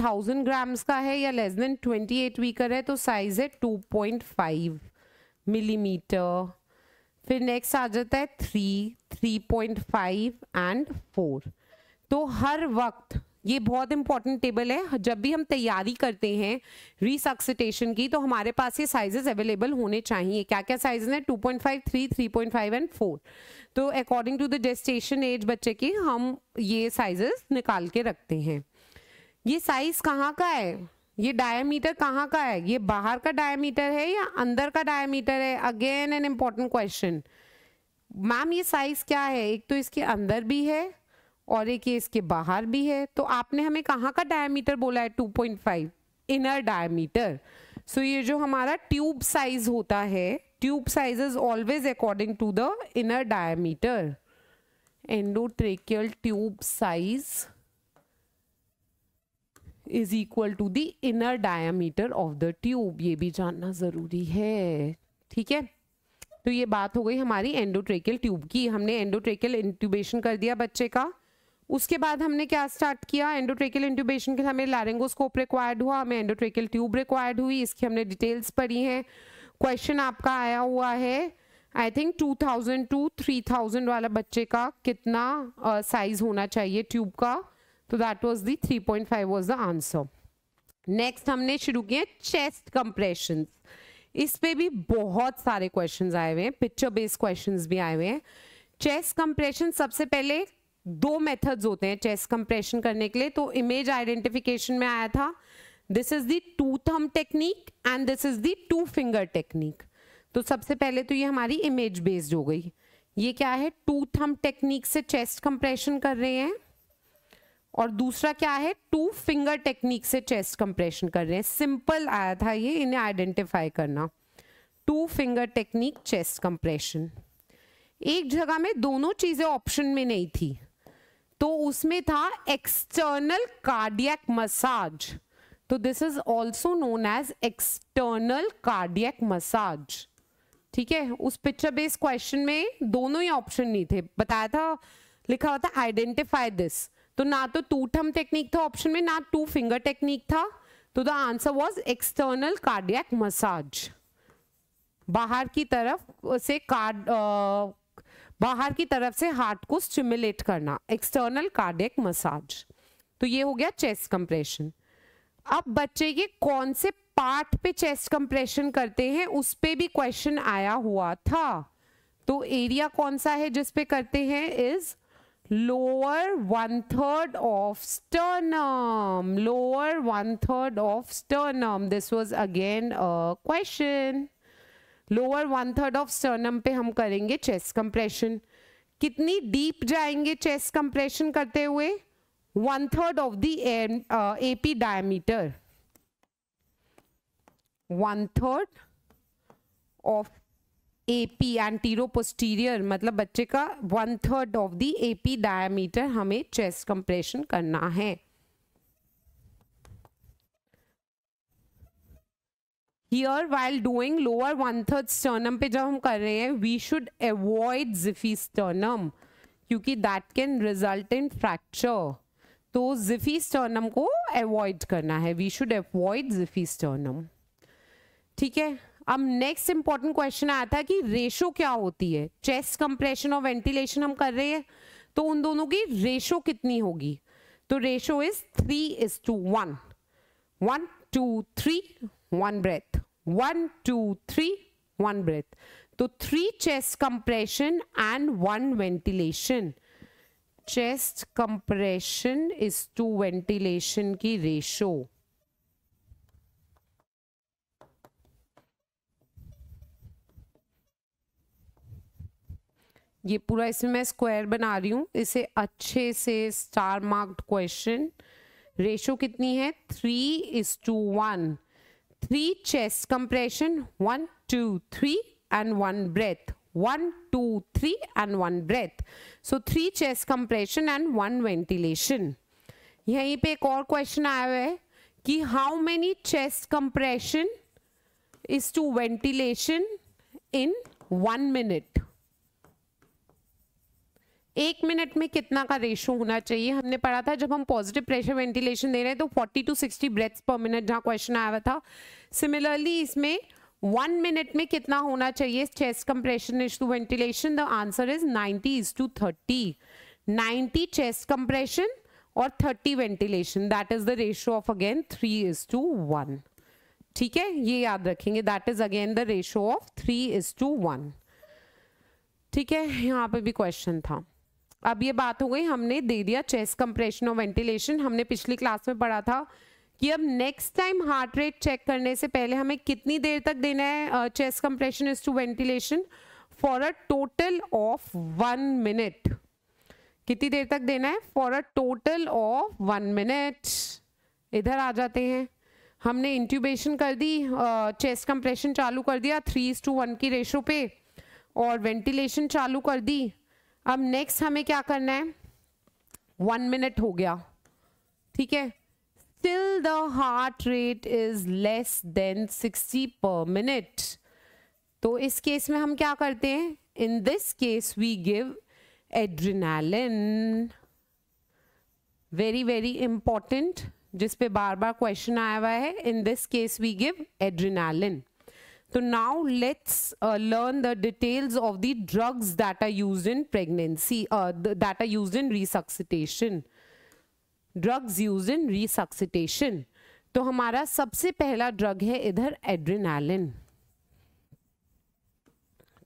थाउजेंड ग्राम्स का है या less than twenty eight weeks है तो साइज है टू पॉइंट फाइव मिलीमीटर। फिर नेक्स्ट आ जाता है three, three point five and four. तो हर वक्त ये बहुत इंपॉर्टेंट टेबल है। जब भी हम तैयारी करते हैं रिसक्सिटेशन की तो हमारे पास ये साइजेस अवेलेबल होने चाहिए। क्या क्या साइजेस हैं? Two point five, three, three point five and four. तो according to the gestation age बच्चे की हम ये साइजेस निकाल के रखते हैं। ये साइज कहाँ का है? ये डायमीटर कहाँ का है? ये बाहर का डायमीटर है या अंदर का डायमीटर है? Again an important question. Ma'am ये साइज क्या है? एक तो इसके अंदर भी है और एक ये इसके बाहर भी है। तो आपने हमें कहाँ का डायमीटर बोला है? Two point five, inner diameter. So ये जो हमारा ट्यूब साइज होता है, tube size is always according to the inner diameter. Endotracheal tube size is equal to the inner diameter of the tube। ये भी जानना ज़रूरी है। ठीक है, तो ये बात हो गई हमारी एंडोट्रेकियल ट्यूब की। हमने एंडोट्रेकियल इंट्यूबेशन कर दिया बच्चे का। उसके बाद हमने क्या स्टार्ट किया? एंडोट्रेकियल इंट्यूबेशन के लिए हमें लैरिंगोस्कोप रिक्वायर्ड हुआ, हमें एंडोट्रेकियल ट्यूब रिक्वायर्ड हुई, इसकी हमने डिटेल्स पढ़ी हैं। क्वेश्चन आपका आया हुआ है I think two thousand to three thousand वाला बच्चे का कितना साइज uh, होना चाहिए ट्यूब का। तो that was the three point five was the answer. Next हमने शुरू किए चेस्ट कंप्रेशन। इस पे भी बहुत सारे क्वेश्चंस आए हुए हैं, पिक्चर बेस्ड क्वेश्चंस भी आए हुए हैं। चेस्ट कंप्रेशन, सबसे पहले दो मेथड्स होते हैं चेस्ट कंप्रेशन करने के लिए। तो इमेज आइडेंटिफिकेशन में आया था, this is the two thumb technique and this is the two finger technique. तो सबसे पहले तो ये हमारी इमेज बेस्ड हो गई। ये क्या है? टू थंब टेक्निक से चेस्ट कंप्रेशन कर रहे हैं, और दूसरा क्या है? टू फिंगर टेक्निक से चेस्ट कंप्रेशन कर रहे हैं। सिंपल आया था ये, इन्हें आइडेंटिफाई करना। Two finger technique chest compression, एक जगह में दोनों चीज़ें ऑप्शन में नहीं थी, तो उसमें था एक्सटर्नल कार्डियक मसाज। तो this is also known as external cardiac massage. ठीक है, उस पिक्चर बेस्ड क्वेश्चन में दोनों ही ऑप्शन नहीं थे। बताया था, लिखा हुआ था आइडेंटिफाई दिस। तो ना तो टू थंब टेक्निक था ऑप्शन में, ना टू फिंगर टेक्निक था। तो the answer was external cardiac massage. बाहर की तरफ से कार्ड बाहर की तरफ से हार्ट को स्टिमुलेट करना, एक्सटर्नल कार्डियक मसाज। तो ये हो गया चेस्ट कंप्रेशन। अब बच्चे के कौन से पार्ट पे चेस्ट कंप्रेशन करते हैं उस पे भी क्वेश्चन आया हुआ था, तो एरिया कौन सा है जिस पे करते हैं is lower one third of sternum, lower one third of sternum, this was again a question. Lower one third of sternum पे हम करेंगे चेस्ट कंप्रेशन। कितनी डीप जाएंगे चेस्ट कंप्रेशन करते हुए? One third of the AP diameter, one third of AP antero posterior, मतलब बच्चे का one third of the AP diameter हमें चेस्ट कंप्रेशन करना है। Here while doing lower one third sternum पे जब हम कर रहे हैं we should avoid ziffy sternum क्योंकि that can result in fracture, तो ziffy sternum को avoid करना है, we should avoid ziffy sternum, ठीक है। अब next important question आया था कि रेशो क्या होती है, chest compression और ventilation हम कर रहे हैं तो उन दोनों की रेशो कितनी होगी, तो ratio is three is to one, one, two, three, one breath, one, two, three, one breath, तो three chest compression and one ventilation, chest compression is to ventilation की ratio, ये पूरा इसमें मैं स्क्वायर बना रही हूँ, इसे अच्छे से स्टार मार्क्ड क्वेश्चन। रेशो कितनी है? three is to one, three chest compression, one two three and one breath, one two three and one breath, so three chest compression and one ventilation। यहीं पे एक और क्वेश्चन आया हुआ है कि how many chest compression is to ventilation in one minute, एक minute में कितना का रेशो होना चाहिए। हमने पढ़ा था जब हम पॉजिटिव प्रेशर वेंटिलेशन दे रहे हैं तो forty to sixty breaths per minute जहाँ क्वेश्चन आया था, सिमिलरली इसमें वन मिनट में कितना होना चाहिए chest compression is to ventilation, the answer is ninety is to thirty, ninety chest compression और thirty ventilation, that is the ratio of again three is to one, ठीक है, ये याद रखेंगे, that is again the ratio of three is to one, ठीक है। यहाँ पे भी क्वेश्चन था। अब ये बात हो गई, हमने दे दिया चेस्ट कंप्रेशन और वेंटिलेशन, हमने पिछली क्लास में पढ़ा था कि अब next time heart rate check करने से पहले हमें कितनी देर तक देना है chest compression is to ventilation for a total of one minute, कितनी देर तक देना है for a total of one minute. इधर आ जाते हैं, हमने इंट्यूबेशन कर दी, चेस्ट कंप्रेशन चालू कर दिया थ्री इज टू वन की रेशो पे और वेंटिलेशन चालू कर दी। अब नेक्स्ट हमें क्या करना है, वन मिनट हो गया, ठीक है, still the heart rate is less than sixty per minute, तो इस केस में हम क्या करते हैं, in this case we give adrenaline, very very important, जिस पे बार बार क्वेश्चन आया हुआ है, in this case we give adrenaline. So now let's uh, learn the details of the drugs that are used in pregnancy, uh, th that are used in resuscitation, drugs used in resuscitation। तो हमारा सबसे पहला drug है इधर adrenaline,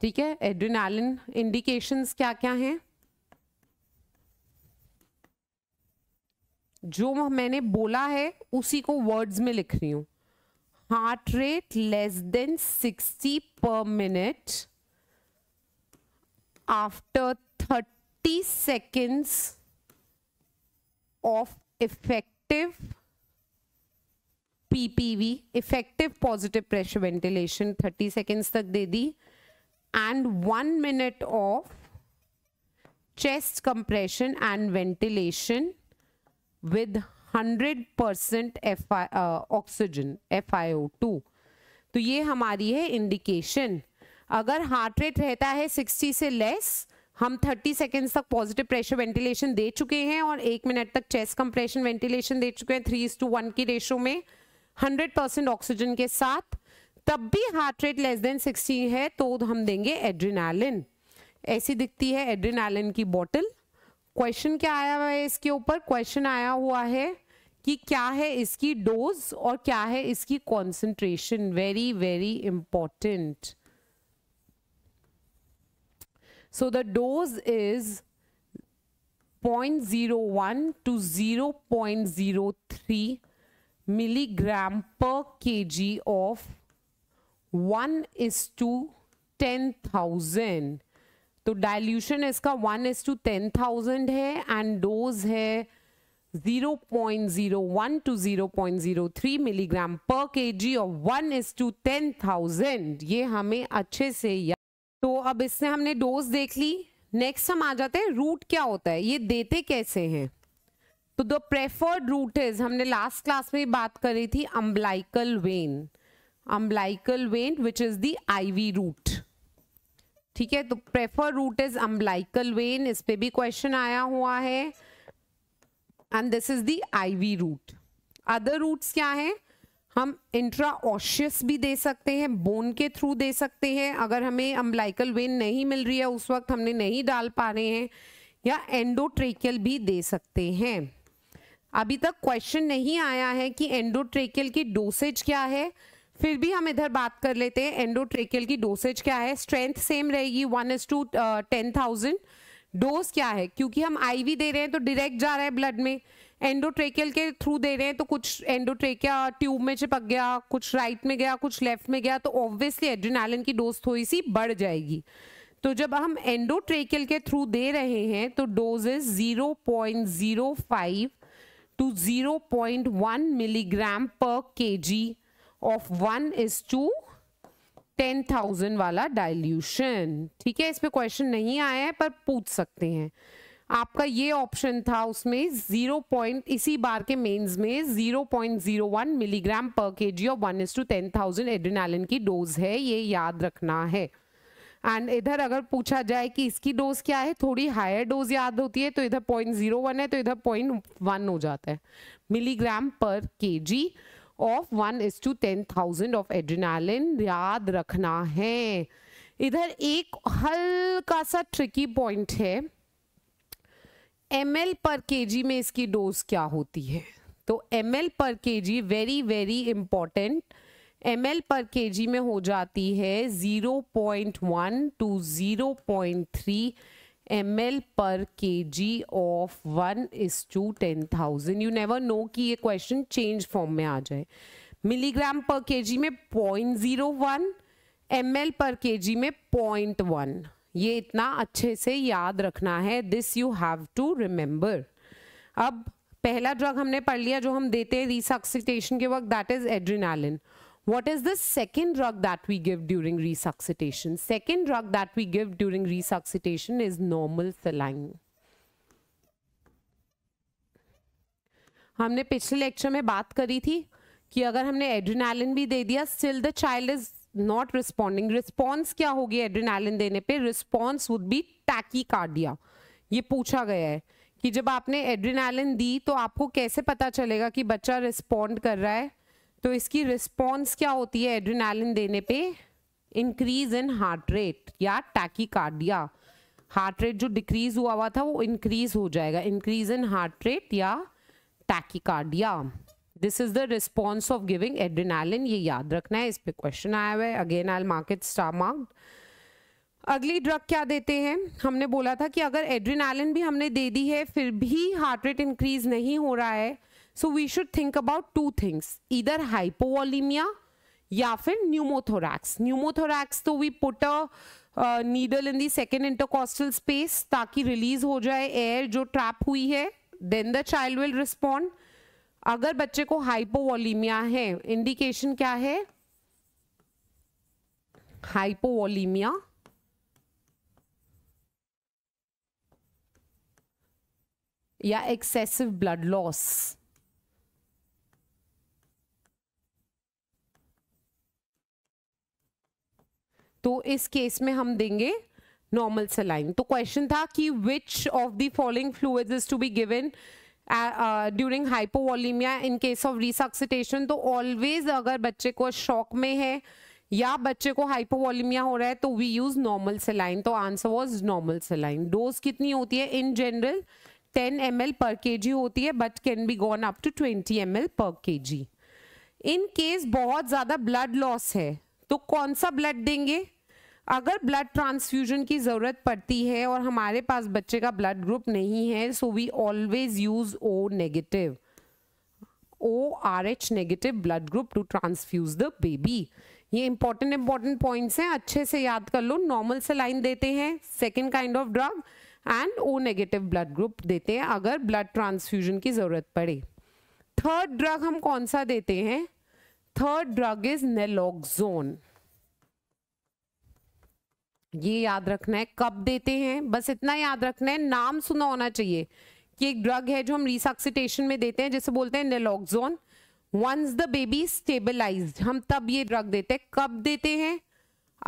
ठीक है। Adrenaline indications क्या क्या हैं, जो मैंने बोला है उसी को वर्ड्स में लिख रही हूँ। Heart rate less than sixty per minute after thirty seconds of effective PPV, effective positive pressure ventilation thirty seconds तक दे दी, and one minute of chest compression and ventilation with hundred percent F oxygen F I O two. तो ये हमारी है indication. अगर heart rate रहता है सिक्सटी से लेस, हम थर्टी सेकेंड्स तक पॉजिटिव प्रेशर वेंटिलेशन दे चुके हैं और एक मिनट तक चेस्ट कंप्रेशन वेंटिलेशन दे चुके हैं थ्री इज टू वन की रेशो में हंड्रेड परसेंट ऑक्सीजन के साथ, तब भी heart rate less than sixty है तो हम देंगे एड्रेनालिन। ऐसी दिखती है एड्रेनालिन की बॉटल। क्वेश्चन क्या आया हुआ है इसके ऊपर? क्वेश्चन आया हुआ है कि क्या है इसकी डोज और क्या है इसकी concentration. Very very important. So the dose is zero point zero one to zero point zero three milligram per kg of one is to ten thousand. तो डाइल्यूशन इसका one is to ten thousand है and dose है zero point zero one to zero point zero three milligram per KG और one is to ten thousand. ये हमें अच्छे से याद. तो अब इससे हमने डोज देख ली. नेक्स्ट हम आ जाते हैं रूट क्या होता है, ये देते कैसे हैं. तो द प्रेफर्ड रूट इज, हमने लास्ट क्लास में बात करी थी, umbilical vein, umbilical vein which is the IV route. ठीक है, तो preferred route is umbilical vein, इस पे भी क्वेश्चन आया हुआ है, and this is the IV route. Other routes क्या है, हम इंट्राऑशियस भी दे सकते हैं, बोन के थ्रू दे सकते हैं अगर हमें अम्बलाइकल वेन नहीं मिल रही है, उस वक्त हमने नहीं डाल पा रहे हैं, या एंडोट्रेकियल भी दे सकते हैं. अभी तक क्वेश्चन नहीं आया है कि एंडोट्रेकियल की डोसेज क्या है, फिर भी हम इधर बात कर लेते हैं. एंडोट्रेकियल की डोसेज क्या है, स्ट्रेंथ सेम रहेगी one is to ten thousand. Dose क्या है, क्योंकि हम आईवी दे रहे हैं तो डायरेक्ट जा रहा है ब्लड में, एंडोट्रेकियल के थ्रू दे रहे हैं तो कुछ एंडोट्रेकिया ट्यूब में चिपक गया, कुछ राइट में गया, कुछ लेफ्ट में गया, तो ऑब्वियसली एड्रेनालिन की डोज थोड़ी सी बढ़ जाएगी. तो जब हम एंडोट्रेकियल के थ्रू दे रहे हैं तो doses zero point zero five to zero point one milligram per KG of one is to ten thousand वाला डाइल्यूशन. ठीक है, इस पे क्वेश्चन नहीं आया है पर पूछ सकते हैं. आपका ये ऑप्शन था उसमें zero. इसी बार के मेंस में zero point zero one milligram per KG of one is to ten thousand adrenaline की डोज है, ये याद रखना है. एंड इधर अगर पूछा जाए कि इसकी डोज क्या है, थोड़ी हायर डोज याद होती है, तो इधर zero point zero one है तो इधर zero point one हो जाता है milligram per KG of one is to ten thousand of adrenaline, याद रखना है. इधर एक हल्का सा ट्रिकी पॉइंट है, एमएल पर केजी में इसकी डोज क्या होती है. तो ML per KG very very important, ML per KG में हो जाती है zero point one to zero point three ML per KG of one is to ten thousand. You never know कि ये क्वेश्चन चेंज फॉर्म में आ जाए. Milligram per KG में zero point zero one, ML per KG में zero point one, ये इतना अच्छे से याद रखना है. This you have to remember. अब पहला ड्रग हमने पढ़ लिया जो हम देते हैं रिसक्सिटेशन के वक्त, that is adrenaline. What is the second drug that we give during resuscitation? Second drug that we give during resuscitation is normal saline. हमने पिछले लेक्चर में बात करी थी कि अगर हमने एड्रेनालिन भी दे दिया still the child is not responding. Response क्या होगी एड्रेनालिन देने पे? Response would be tachycardia. ये पूछा गया है कि जब आपने एड्रेनालिन दी तो आपको कैसे पता चलेगा कि बच्चा रिस्पॉन्ड कर रहा है. तो इसकी रिस्पॉन्स क्या होती है एड्रेनालिन देने पे? इंक्रीज इन हार्ट रेट या टैकीकार्डिया. हार्ट रेट जो डिक्रीज हुआ हुआ था वो इंक्रीज हो जाएगा, इंक्रीज इन हार्ट रेट या tachycardia. This is the response of giving adrenaline, ये याद रखना है. इस पे क्वेश्चन आया हुआ है, again I will mark it star marked. अगली ड्रग क्या देते हैं? हमने बोला था कि अगर एड्रेनालिन भी हमने दे दी है फिर भी हार्ट रेट इंक्रीज नहीं हो रहा है, so we should think about two things, either hypovolemia या फिर pneumothorax. Pneumothorax तो we put a uh, needle in the second intercostal space ताकि release हो जाए air जो trap हुई है, then the child will respond. अगर बच्चे को hypovolemia है, indication क्या है? hypovolemia या excessive blood loss. तो इस केस में हम देंगे नॉर्मल सलाइन. तो क्वेश्चन था कि which of the following fluids is to be given during hypovolemia in case of resuscitation. तो ऑलवेज अगर बच्चे को शॉक में है या बच्चे को हाइपोवोलेमिया हो रहा है तो वी यूज नॉर्मल सलाइन. तो answer was normal saline. Dose कितनी होती है in general? Ten M L per K G होती है but can be gone up to twenty M L per K ji. In case बहुत ज़्यादा blood loss है तो कौन सा ब्लड देंगे? अगर ब्लड ट्रांसफ्यूजन की ज़रूरत पड़ती है और हमारे पास बच्चे का ब्लड ग्रुप नहीं है, so we always use O negative O R H negative blood group to transfuse the baby. ये इंपॉर्टेंट इंपॉर्टेंट पॉइंट्स हैं, अच्छे से याद कर लो। नॉर्मल सलाइन देते हैं second kind of drug and O negative blood group देते हैं अगर ब्लड ट्रांसफ्यूजन की ज़रूरत पड़े। थर्ड ड्रग हम कौन सा देते हैं? Third drug is naloxone. ये याद रखना है कब देते हैं, बस इतना याद रखना है, नाम सुना होना चाहिए कि एक ड्रग है जो हम रिसक्सिटेशन में देते हैं जिसे बोलते हैं naloxone. Once the baby stabilized हम तब ये ड्रग देते हैं। कब देते हैं?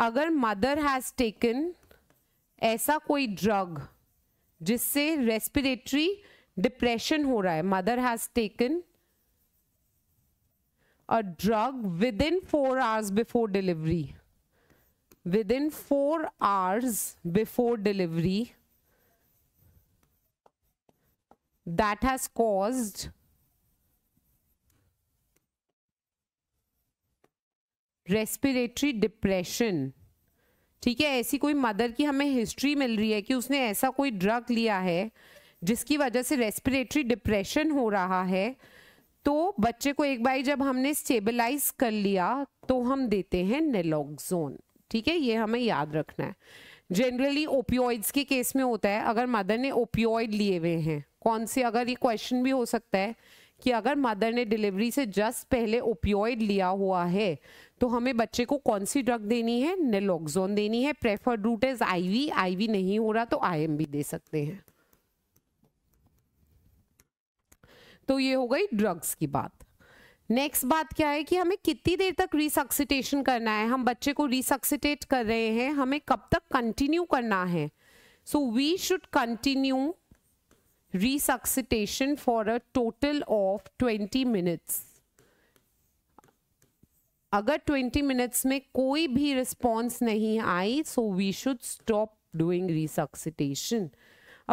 अगर मदर हैज टेकन ऐसा कोई ड्रग जिससे रेस्पिरेटरी डिप्रेशन हो रहा है, mother has taken a drug within four hours before delivery, within four hours before delivery that has caused respiratory depression, ठीक है। ऐसी कोई मदर की हमें हिस्ट्री मिल रही है कि उसने ऐसा कोई ड्रग लिया है जिसकी वजह से रेस्पिरेटरी डिप्रेशन हो रहा है, तो बच्चे को एक बार जब हमने स्टेबलाइज कर लिया तो हम देते हैं नेलोक्सोन, ठीक है। ये हमें याद रखना है। जनरली ओपियोइड्स के केस में होता है अगर मदर ने ओपियोइड लिए हुए हैं, कौन से, अगर ये क्वेश्चन भी हो सकता है कि अगर मदर ने डिलीवरी से जस्ट पहले ओपियोइड लिया हुआ है तो हमें बच्चे को कौन सी ड्रग देनी है? नेलोक्सोन देनी है। Preferred route is IV, IV नहीं हो रहा तो आईएम भी दे सकते हैं। तो ये हो गई ड्रग्स की बात। नेक्स्ट बात क्या है कि हमें कितनी देर तक रिसक्सिटेशन करना है, हम बच्चे को रिसक्सिटेट कर रहे हैं, हमें कब तक कंटिन्यू करना है। So we should continue resuscitation for a total of twenty minutes। अगर twenty minutes में कोई भी response नहीं आई, so we should stop doing resuscitation।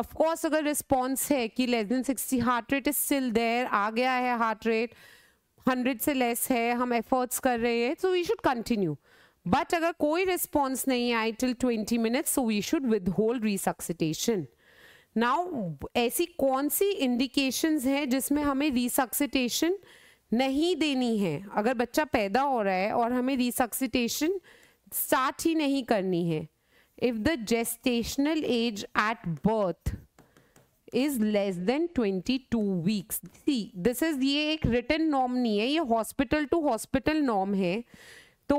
Of course अगर response है कि less than sixty heart rate is still there, आ गया है heart rate hundred से less है, हम efforts कर रहे हैं, so we should continue। But अगर कोई response नहीं आई till twenty minutes, so we should withhold resuscitation। Now ऐसी कौन सी इंडिकेशंस हैं जिसमें हमें रिसक्सिटेशन नहीं देनी है? अगर बच्चा पैदा हो रहा है और हमें रिसक्सिटेशन स्टार्ट ही नहीं करनी है। If the gestational age at birth is less than twenty two weeks. See this is, ये एक रिटन नॉर्म नहीं है, ये हॉस्पिटल टू हॉस्पिटल नॉर्म है। तो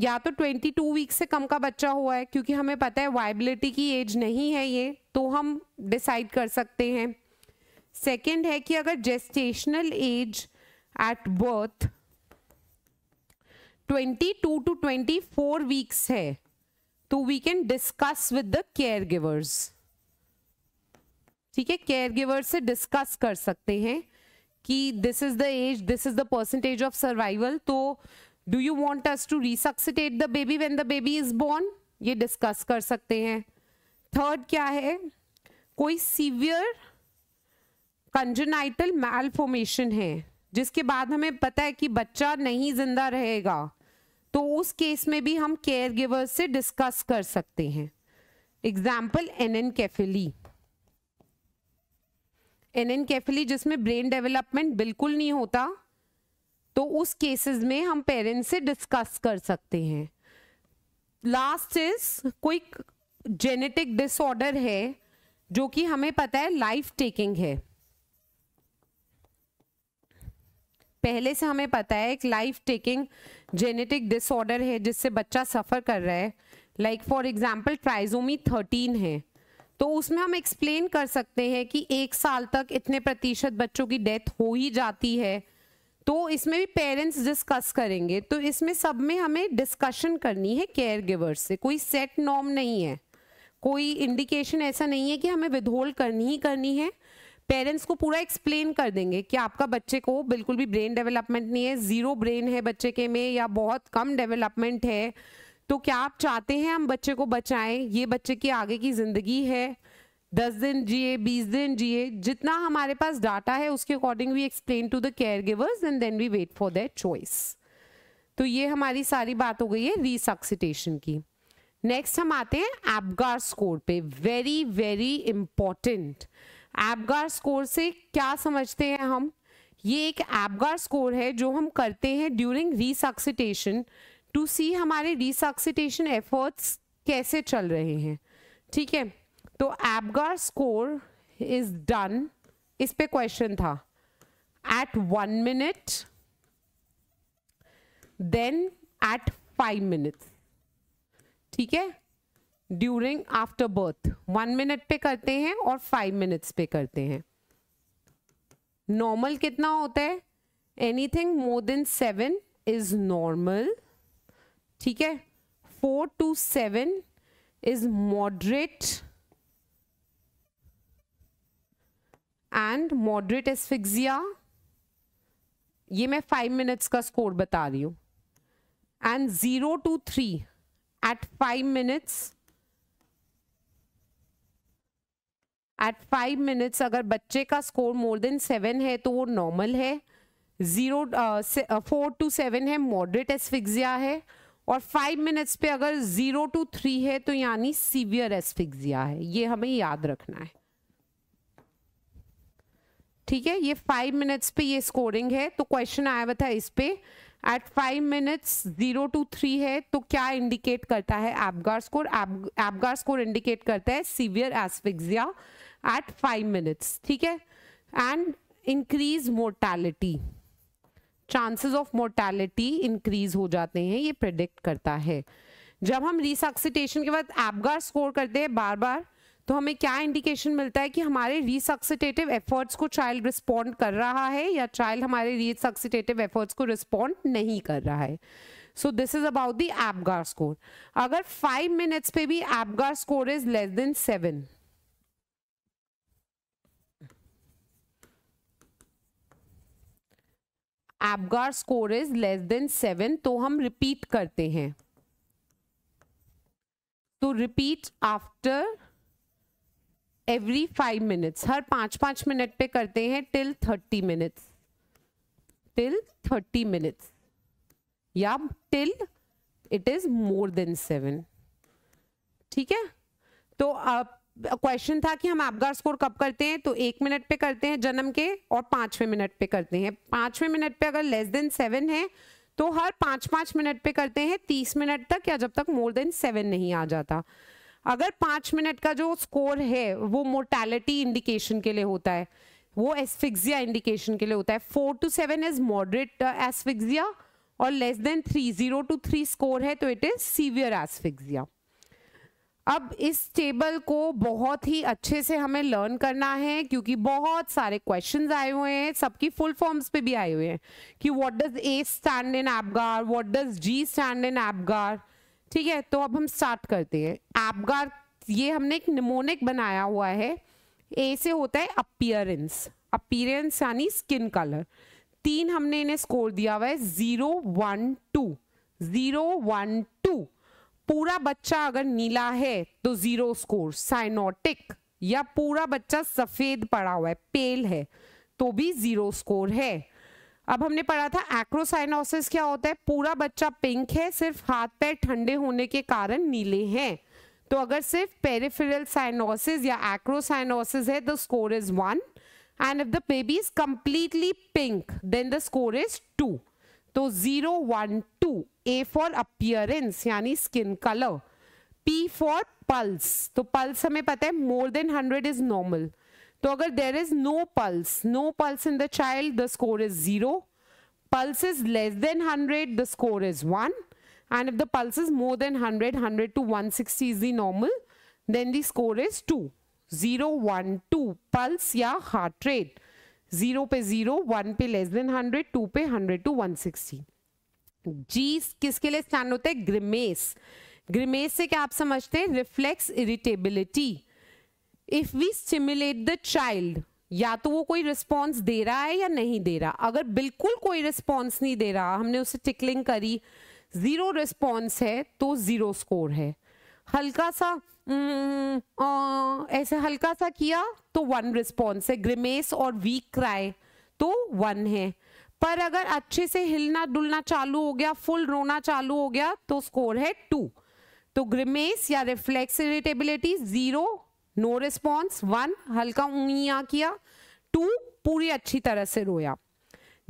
या तो ट्वेंटी टू वीक से कम का बच्चा हुआ है, क्योंकि हमें पता है वायबिलिटी की एज नहीं है ये, तो हम डिसाइड कर सकते हैं। सेकंड है कि अगर gestational age at birth twenty two to twenty four weeks है, तो we can discuss with the care givers, ठीक है। केयर गिवर्स से डिस्कस कर सकते हैं कि this is the age, this is the percentage of survival, तो Do you want us to resuscitate the baby when the baby is born? ये discuss कर सकते हैं। थर्ड क्या है, कोई सीवियर कंजेनाइटल मैलफॉर्मेशन है जिसके बाद हमें पता है कि बच्चा नहीं जिंदा रहेगा, तो उस केस में भी हम केयर गिवर्स से डिस्कस कर सकते हैं। एग्जाम्पल एनएनकेफेली, एनएनकेफेली जिसमें ब्रेन डेवलपमेंट बिल्कुल नहीं होता, तो उस केसेस में हम पेरेंट्स से डिस्कस कर सकते हैं। लास्ट इज कोई जेनेटिक डिसऑर्डर है जो कि हमें पता है लाइफ टेकिंग है, पहले से हमें पता है एक लाइफ टेकिंग जेनेटिक डिसऑर्डर है जिससे बच्चा सफ़र कर रहा है, like for example trisomy thirteen है, तो उसमें हम एक्सप्लेन कर सकते हैं कि एक साल तक इतने प्रतिशत बच्चों की डेथ हो ही जाती है, तो इसमें भी पेरेंट्स डिस्कस करेंगे। तो इसमें सब में हमें डिस्कशन करनी है केयर गिवर्स से। कोई सेट नॉर्म नहीं है, कोई इंडिकेशन ऐसा नहीं है कि हमें विदहोल्ड करनी ही करनी है। पेरेंट्स को पूरा एक्सप्लेन कर देंगे कि आपका बच्चे को बिल्कुल भी ब्रेन डेवलपमेंट नहीं है, ज़ीरो ब्रेन है बच्चे के में या बहुत कम डेवलपमेंट है, तो क्या आप चाहते हैं हम बच्चे को बचाएँ, ये बच्चे की आगे की ज़िंदगी है, दस दिन जिए, बीस दिन जिए, जितना हमारे पास डाटा है उसके according we explain to the care givers and then we wait for their choice. तो ये हमारी सारी बात हो गई है रिसक्सिटेशन की. नेक्स्ट हम आते हैं एपगार स्कोर पे. Very very important. Apgar score से क्या समझते हैं हम? ये एक एपगार स्कोर है जो हम करते हैं ड्यूरिंग रिसक्सिटेशन टू सी हमारे रिसक्सिटेशन एफर्ट्स कैसे चल रहे हैं. ठीक है, तो एपगार स्कोर इज डन, इस पे क्वेश्चन था, at one minute then at five minute. ठीक है, during after birth one minute पे करते हैं और फाइव मिनट्स पे करते हैं. नॉर्मल कितना होता है? Anything more than seven is normal. ठीक है, four to seven is moderate and moderate asphyxia. ये मैं फाइव मिनट्स का स्कोर बता रही हूँ. And zero to three at five minutes, at five minutes अगर बच्चे का स्कोर मोर देन सेवन है तो वो नॉर्मल है. जीरो फोर टू सेवन है मॉडरेट एस्फिक्सिया है, और फाइव मिनट्स पे अगर जीरो टू थ्री है तो यानी सीवियर एस्फिक्सिया है. ये हमें याद रखना है. ठीक है, ये फाइव मिनट्स पे ये स्कोरिंग है. तो क्वेश्चन आया हुआ था इस पे, at five minutes zero to three है तो क्या इंडिकेट करता है Apgar score? Apgar score indicate करता है severe asphyxia at five minutes. ठीक है, and increase mortality, chances of mortality increase हो जाते हैं, ये प्रेडिक्ट करता है. जब हम रिसक्सिटेशन के बाद एपगार स्कोर करते हैं बार बार तो हमें क्या इंडिकेशन मिलता है कि हमारे रिसक्सिटेटिव एफर्ट्स को चाइल्ड रिस्पॉन्ड कर रहा है या चाइल्ड हमारे रिसक्सिटेटिव एफर्ट्स को रिस्पॉन्ड नहीं कर रहा है. So this is about the Apgar score. अगर फाइव मिनट्स पे भी Apgar score is less than seven, Apgar score is less than seven तो हम रिपीट करते हैं. तो repeat after every five minutes, हर पाँच पाँच मिनट पे करते हैं till thirty minutes, till thirty minutes या till it is more than seven. ठीक है, तो क्वेश्चन था कि हम एपगार स्कोर कब करते हैं? तो एक मिनट पे करते हैं जन्म के और पाँचवें मिनट पे करते हैं. पाँचवें मिनट पे अगर लेस देन सेवन है तो हर पाँच पाँच मिनट पे करते हैं तीस मिनट तक या जब तक मोर देन सेवन नहीं आ जाता. अगर पाँच मिनट का जो स्कोर है वो मोर्टैलिटी इंडिकेशन के लिए होता है, वो एस्फिक्सिया इंडिकेशन के लिए होता है. Four to seven is moderate asphyxia और less than three, zero to three score है तो इट इज सीवियर एस्फिक्सिया. अब इस टेबल को बहुत ही अच्छे से हमें लर्न करना है क्योंकि बहुत सारे क्वेश्चंस आए हुए हैं, सबकी फुल फॉर्म्स पे भी आए हुए हैं कि what does A stand in Apgar, what does G stand in Apgar. ठीक है, तो अब हम स्टार्ट करते हैं. एपगार ये हमने एक निमोनिक बनाया हुआ है. ए से होता है अपीयरेंस, अपीयरेंस यानी स्किन कलर. तीन हमने इन्हें स्कोर दिया हुआ है, zero one two, zero one two. पूरा बच्चा अगर नीला है तो जीरो स्कोर साइनोटिक, या पूरा बच्चा सफेद पड़ा हुआ है पेल है तो भी जीरो स्कोर है. अब हमने पढ़ा था एक्रोसाइनोसिस क्या होता है, पूरा बच्चा पिंक है सिर्फ हाथ पैर ठंडे होने के कारण नीले हैं, तो अगर सिर्फ पेरिफेरल साइनोसिस या एक्रोसाइनोसिस है the score is one, and if the baby is completely pink then the score is two. तो zero one two. A for appearance यानी skin colour, P for pulse, तो पल्स हमें पता है more than hundred is normal. तो अगर there is no pulse, no pulse in the child the score is zero. Pulse is less than hundred the score is one, and if the pulse is more than hundred, hundred to one sixty is the normal, then the score is two. Zero one two pulse या heart rate, zero पे zero, one पे less than hundred, two पे hundred to one sixty. G किसके लिए stand होता है? Grimace. Grimace से क्या आप समझते हैं? Reflex irritability. If we stimulate the child, या तो वो कोई रिस्पॉन्स दे रहा है या नहीं दे रहा. अगर बिल्कुल कोई रिस्पॉन्स नहीं दे रहा, हमने उसे टिकलिंग करी, जीरो रिस्पॉन्स है तो जीरो स्कोर है. हल्का सा ऐसे हल्का सा किया तो वन रिस्पॉन्स है, ग्रिमेस और वीक क्राई तो वन है। पर अगर अच्छे से हिलना डुलना चालू हो गया, फुल रोना चालू हो गया तो स्कोर है टू। तो ग्रिमेस या reflex irritability zero, no response one, हल्का उंगलियां किया टू, पूरी अच्छी तरह से रोया।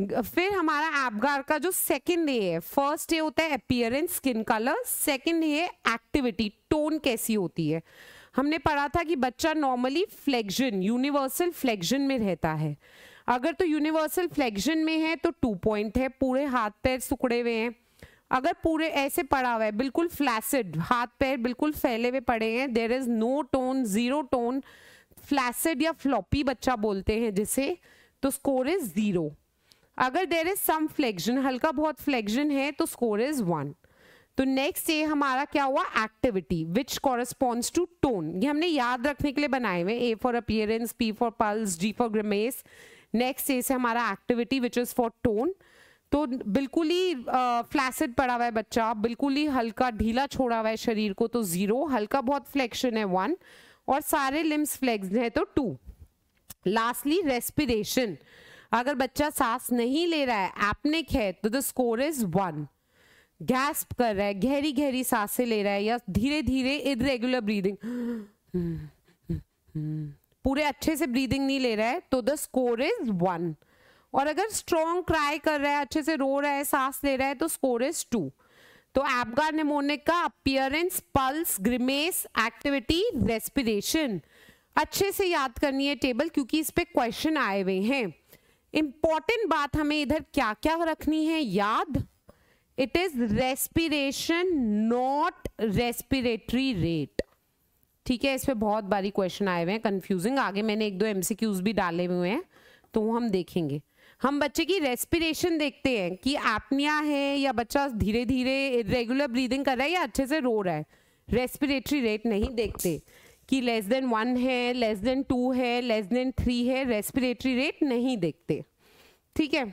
फिर हमारा एपगार का जो सेकंड डे है, फर्स्ट डे होता है appearance skin colour, second day है एक्टिविटी, टोन कैसी होती है। हमने पढ़ा था कि बच्चा नॉर्मली फ्लेक्शन, यूनिवर्सल फ्लेक्शन में रहता है, अगर तो यूनिवर्सल फ्लेक्शन में है तो टू पॉइंट है, पूरे हाथ पैर सुकड़े हुए हैं। अगर पूरे ऐसे पड़ा हुआ है, बिल्कुल फ्लैसिड, हाथ पैर बिल्कुल फैले हुए पड़े हैं, there is no tone, zero tone, flaccid या फ्लॉपी बच्चा बोलते हैं जिसे, तो स्कोर इज जीरो। अगर देर इज सम फ्लेक्शन, हल्का बहुत फ्लेक्शन है तो स्कोर इज वन। तो नेक्स्ट ये हमारा क्या हुआ, activity which corresponds to tone. ये हमने याद रखने के लिए बनाए हुए, A for appearance, P for pulse, G for grimace, next A से हमारा activity which is for tone. तो बिल्कुल ही फ्लैसिड पड़ा हुआ है बच्चा, बिल्कुल ही हल्का ढीला छोड़ा हुआ है शरीर को तो जीरो, हल्का बहुत फ्लेक्शन है वन, और सारे लिम्स फ्लेक्स हैं तो टू। लास्टली रेस्पिरेशन, अगर बच्चा सांस नहीं ले रहा है, एप्निक है तो the score is one. Gasp कर रहा है, गहरी गहरी सांसें ले रहा है, या धीरे धीरे इररेगुलर ब्रीदिंग, पूरे अच्छे से ब्रीदिंग नहीं ले रहा है तो द स्कोर इज वन। और अगर स्ट्रॉन्ग क्राई कर रहा है, अच्छे से रो रहा है, सांस ले रहा है तो स्कोर इज टू। तो एपगार निमोनिक का appearance, pulse, grimace, activity, respiration अच्छे से याद करनी है टेबल, क्योंकि इस पे क्वेश्चन आए हुए हैं। इम्पॉर्टेंट बात हमें इधर क्या क्या रखनी है याद, it is respiration not respiratory rate, ठीक है। इस पे बहुत बारी क्वेश्चन आए हुए हैं, कंफ्यूजिंग, आगे मैंने एक दो एमसीक्यूज भी डाले हुए हैं तो हम देखेंगे। हम बच्चे की रेस्पिरेशन देखते हैं कि एपनिया है या बच्चा धीरे धीरे इर्रेगुलर ब्रीदिंग कर रहा है या अच्छे से रो रहा है, रेस्पिरेटरी रेट नहीं देखते कि लेस देन वन है, लेस देन टू है, लेस देन थ्री है, रेस्पिरेटरी रेट नहीं देखते, ठीक है।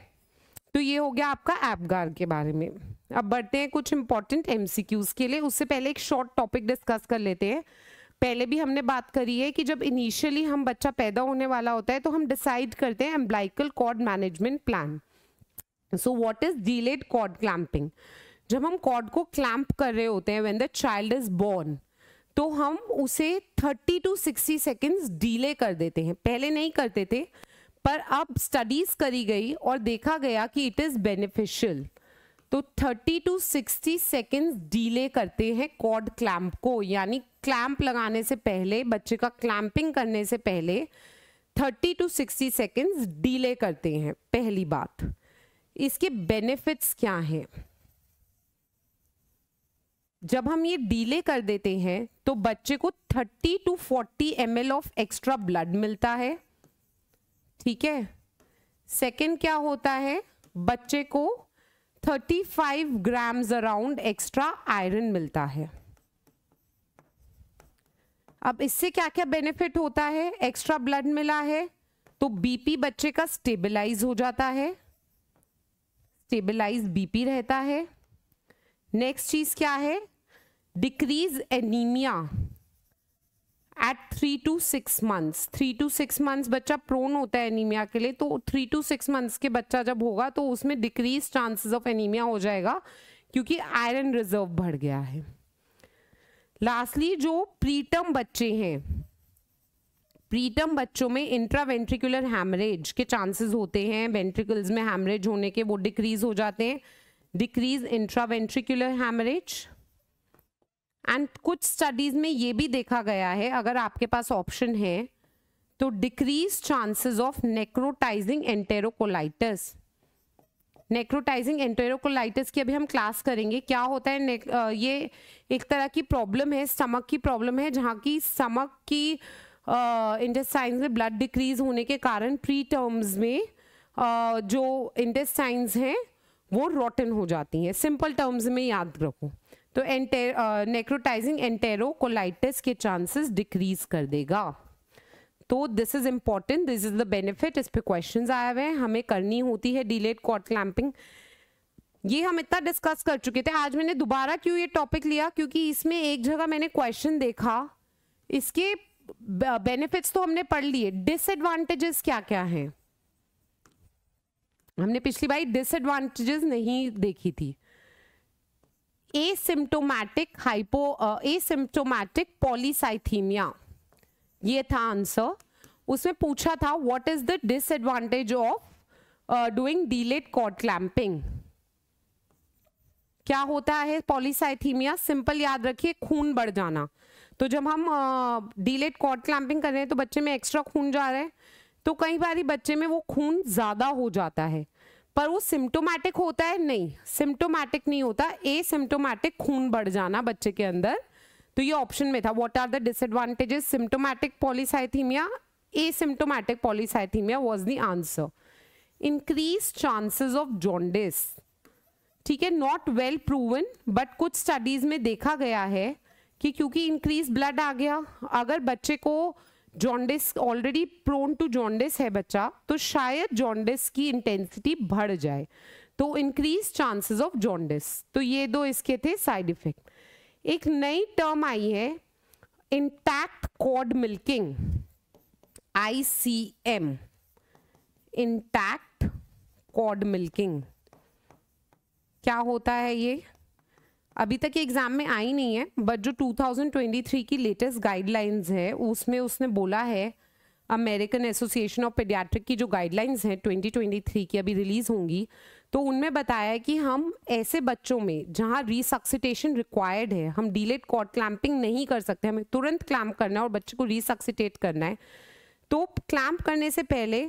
तो ये हो गया आपका एपगार के बारे में। अब बढ़ते हैं कुछ इंपॉर्टेंट एमसीक्यूज के लिए, उससे पहले एक शॉर्ट टॉपिक डिस्कस कर लेते हैं। पहले भी हमने बात करी है कि जब इनिशियली हम बच्चा पैदा होने वाला होता है तो हम डिसाइड करते हैं umbilical cord management plan. So what is delayed cord clamping, जब हम कॉर्ड को क्लैंप कर रहे होते हैं when the child is born, तो हम उसे thirty to sixty seconds delay कर देते हैं, पहले नहीं करते थे। पर अब स्टडीज करी गई और देखा गया कि इट इज़ बेनिफिशियल, तो thirty to sixty seconds delay करते हैं कॉर्ड क्लैंप को, यानी क्लैंप लगाने से पहले, बच्चे का क्लैंपिंग करने से पहले thirty to sixty seconds delay करते हैं। पहली बात, इसके बेनिफिट्स क्या हैं? जब हम ये डीले कर देते हैं तो बच्चे को thirty to forty M L of extra blood मिलता है, ठीक है। सेकंड क्या होता है, बच्चे को thirty five grams around extra iron मिलता है। अब इससे क्या क्या बेनिफिट होता है, एक्स्ट्रा ब्लड मिला है तो बीपी बच्चे का स्टेबलाइज हो जाता है, स्टेबलाइज बीपी रहता है। नेक्स्ट चीज क्या है, decrease anaemia at three to six months, three to six months बच्चा प्रोन होता है एनीमिया के लिए, तो थ्री टू सिक्स मंथ्स के बच्चा जब होगा तो उसमें डिक्रीज चांसेस ऑफ एनीमिया हो जाएगा क्योंकि आयरन रिजर्व बढ़ गया है। लास्टली जो प्रीटर्म बच्चे हैं, प्रीटर्म बच्चों में इंट्रावेंट्रिकुलर हैमरेज के चांसेस होते हैं, वेंट्रिकल्स में हैमरेज होने के, वो डिक्रीज हो जाते हैं, डिक्रीज इंट्रावेंट्रिकुलर हैमरेज। एंड कुछ स्टडीज में ये भी देखा गया है, अगर आपके पास ऑप्शन है तो decrease chances of necrotising enterocolitis. Necrotising enterocolitis की अभी हम क्लास करेंगे, क्या होता है। ये एक तरह की प्रॉब्लम है, स्टमक की प्रॉब्लम है, जहाँ की स्टमक की इंटेस्टाइंस में ब्लड डिक्रीज होने के कारण प्री टर्म्स में uh, जो इंटेस्टाइंस हैं वो रोटन हो जाती है, सिंपल टर्म्स में याद रखो। तो एंटे नेक्रोटाइजिंग एंटेरोकोलाइटिस के चांसेस डिक्रीज कर देगा। तो this is important, this is the benefit, इस पे क्वेश्चंस आए हुए हैं, हमें करनी होती है डिलेड कॉर्ड क्लैंपिंग। ये हम इतना डिस्कस कर चुके थे, आज मैंने दोबारा क्यों ये टॉपिक लिया, क्योंकि इसमें एक जगह मैंने क्वेश्चन देखा इसके बेनिफिट्स तो हमने पढ़ लिए, डिसएडवांटेजेस क्या क्या हैं? हमने पिछली बार डिसएडवांटेजेस नहीं देखी थी। एसिम्प्टोमैटिक हाइपो एसिम्प्टोमैटिक पॉलीसाइथीमिया, ये था आंसर। उसमें पूछा था what is the disadvantage of doing delayed cord clamping, क्या होता है पॉलीसाइथीमिया? सिंपल याद रखिए, खून बढ़ जाना। तो जब हम डिलेड कॉर्ड क्लैंपिंग कर रहे हैं तो बच्चे में एक्स्ट्रा खून जा रहा है, तो कई बार बच्चे में वो खून ज़्यादा हो जाता है, पर वो सिम्टोमेटिक होता है? नहीं, सिम्टोमेटिक नहीं होता, एसिम्टोमेटिक खून बढ़ जाना बच्चे के अंदर। तो ये ऑप्शन में था what are the disadvantages, symptomatic polycythaemia, asymptomatic polycythaemia was the answer. Increase chances of jaundice, ठीक है, नॉट वेल प्रूवन, बट कुछ स्टडीज में देखा गया है कि क्योंकि इंक्रीज ब्लड आ गया, अगर बच्चे को jaundice already prone to jaundice है बच्चा, तो शायद जॉन्डिस की इंटेंसिटी बढ़ जाए, तो इंक्रीज चांसेस ऑफ जॉन्डिस। तो ये दो इसके थे साइड इफेक्ट। एक नई टर्म आई है intact cord milking, I C M, intact cord milking, क्या होता है ये? अभी तक एग्जाम में आई नहीं है, बट जो टू थाउजेंड ट्वेंटी थ्री की लेटेस्ट गाइडलाइंस है उसमें उसने बोला है, अमेरिकन एसोसिएशन ऑफ पेडियाट्रिक की जो गाइडलाइंस हैं ट्वेंटी ट्वेंटी थ्री की अभी रिलीज़ होंगी, तो उनमें बताया है कि हम ऐसे बच्चों में जहाँ रिसक्सिटेशन रिक्वायर्ड है, हम डिलेड कॉर्ड क्लैंपिंग नहीं कर सकते, हमें तुरंत क्लैंप करना है और बच्चे को रिसक्सिटेट करना है, तो क्लैंप करने से पहले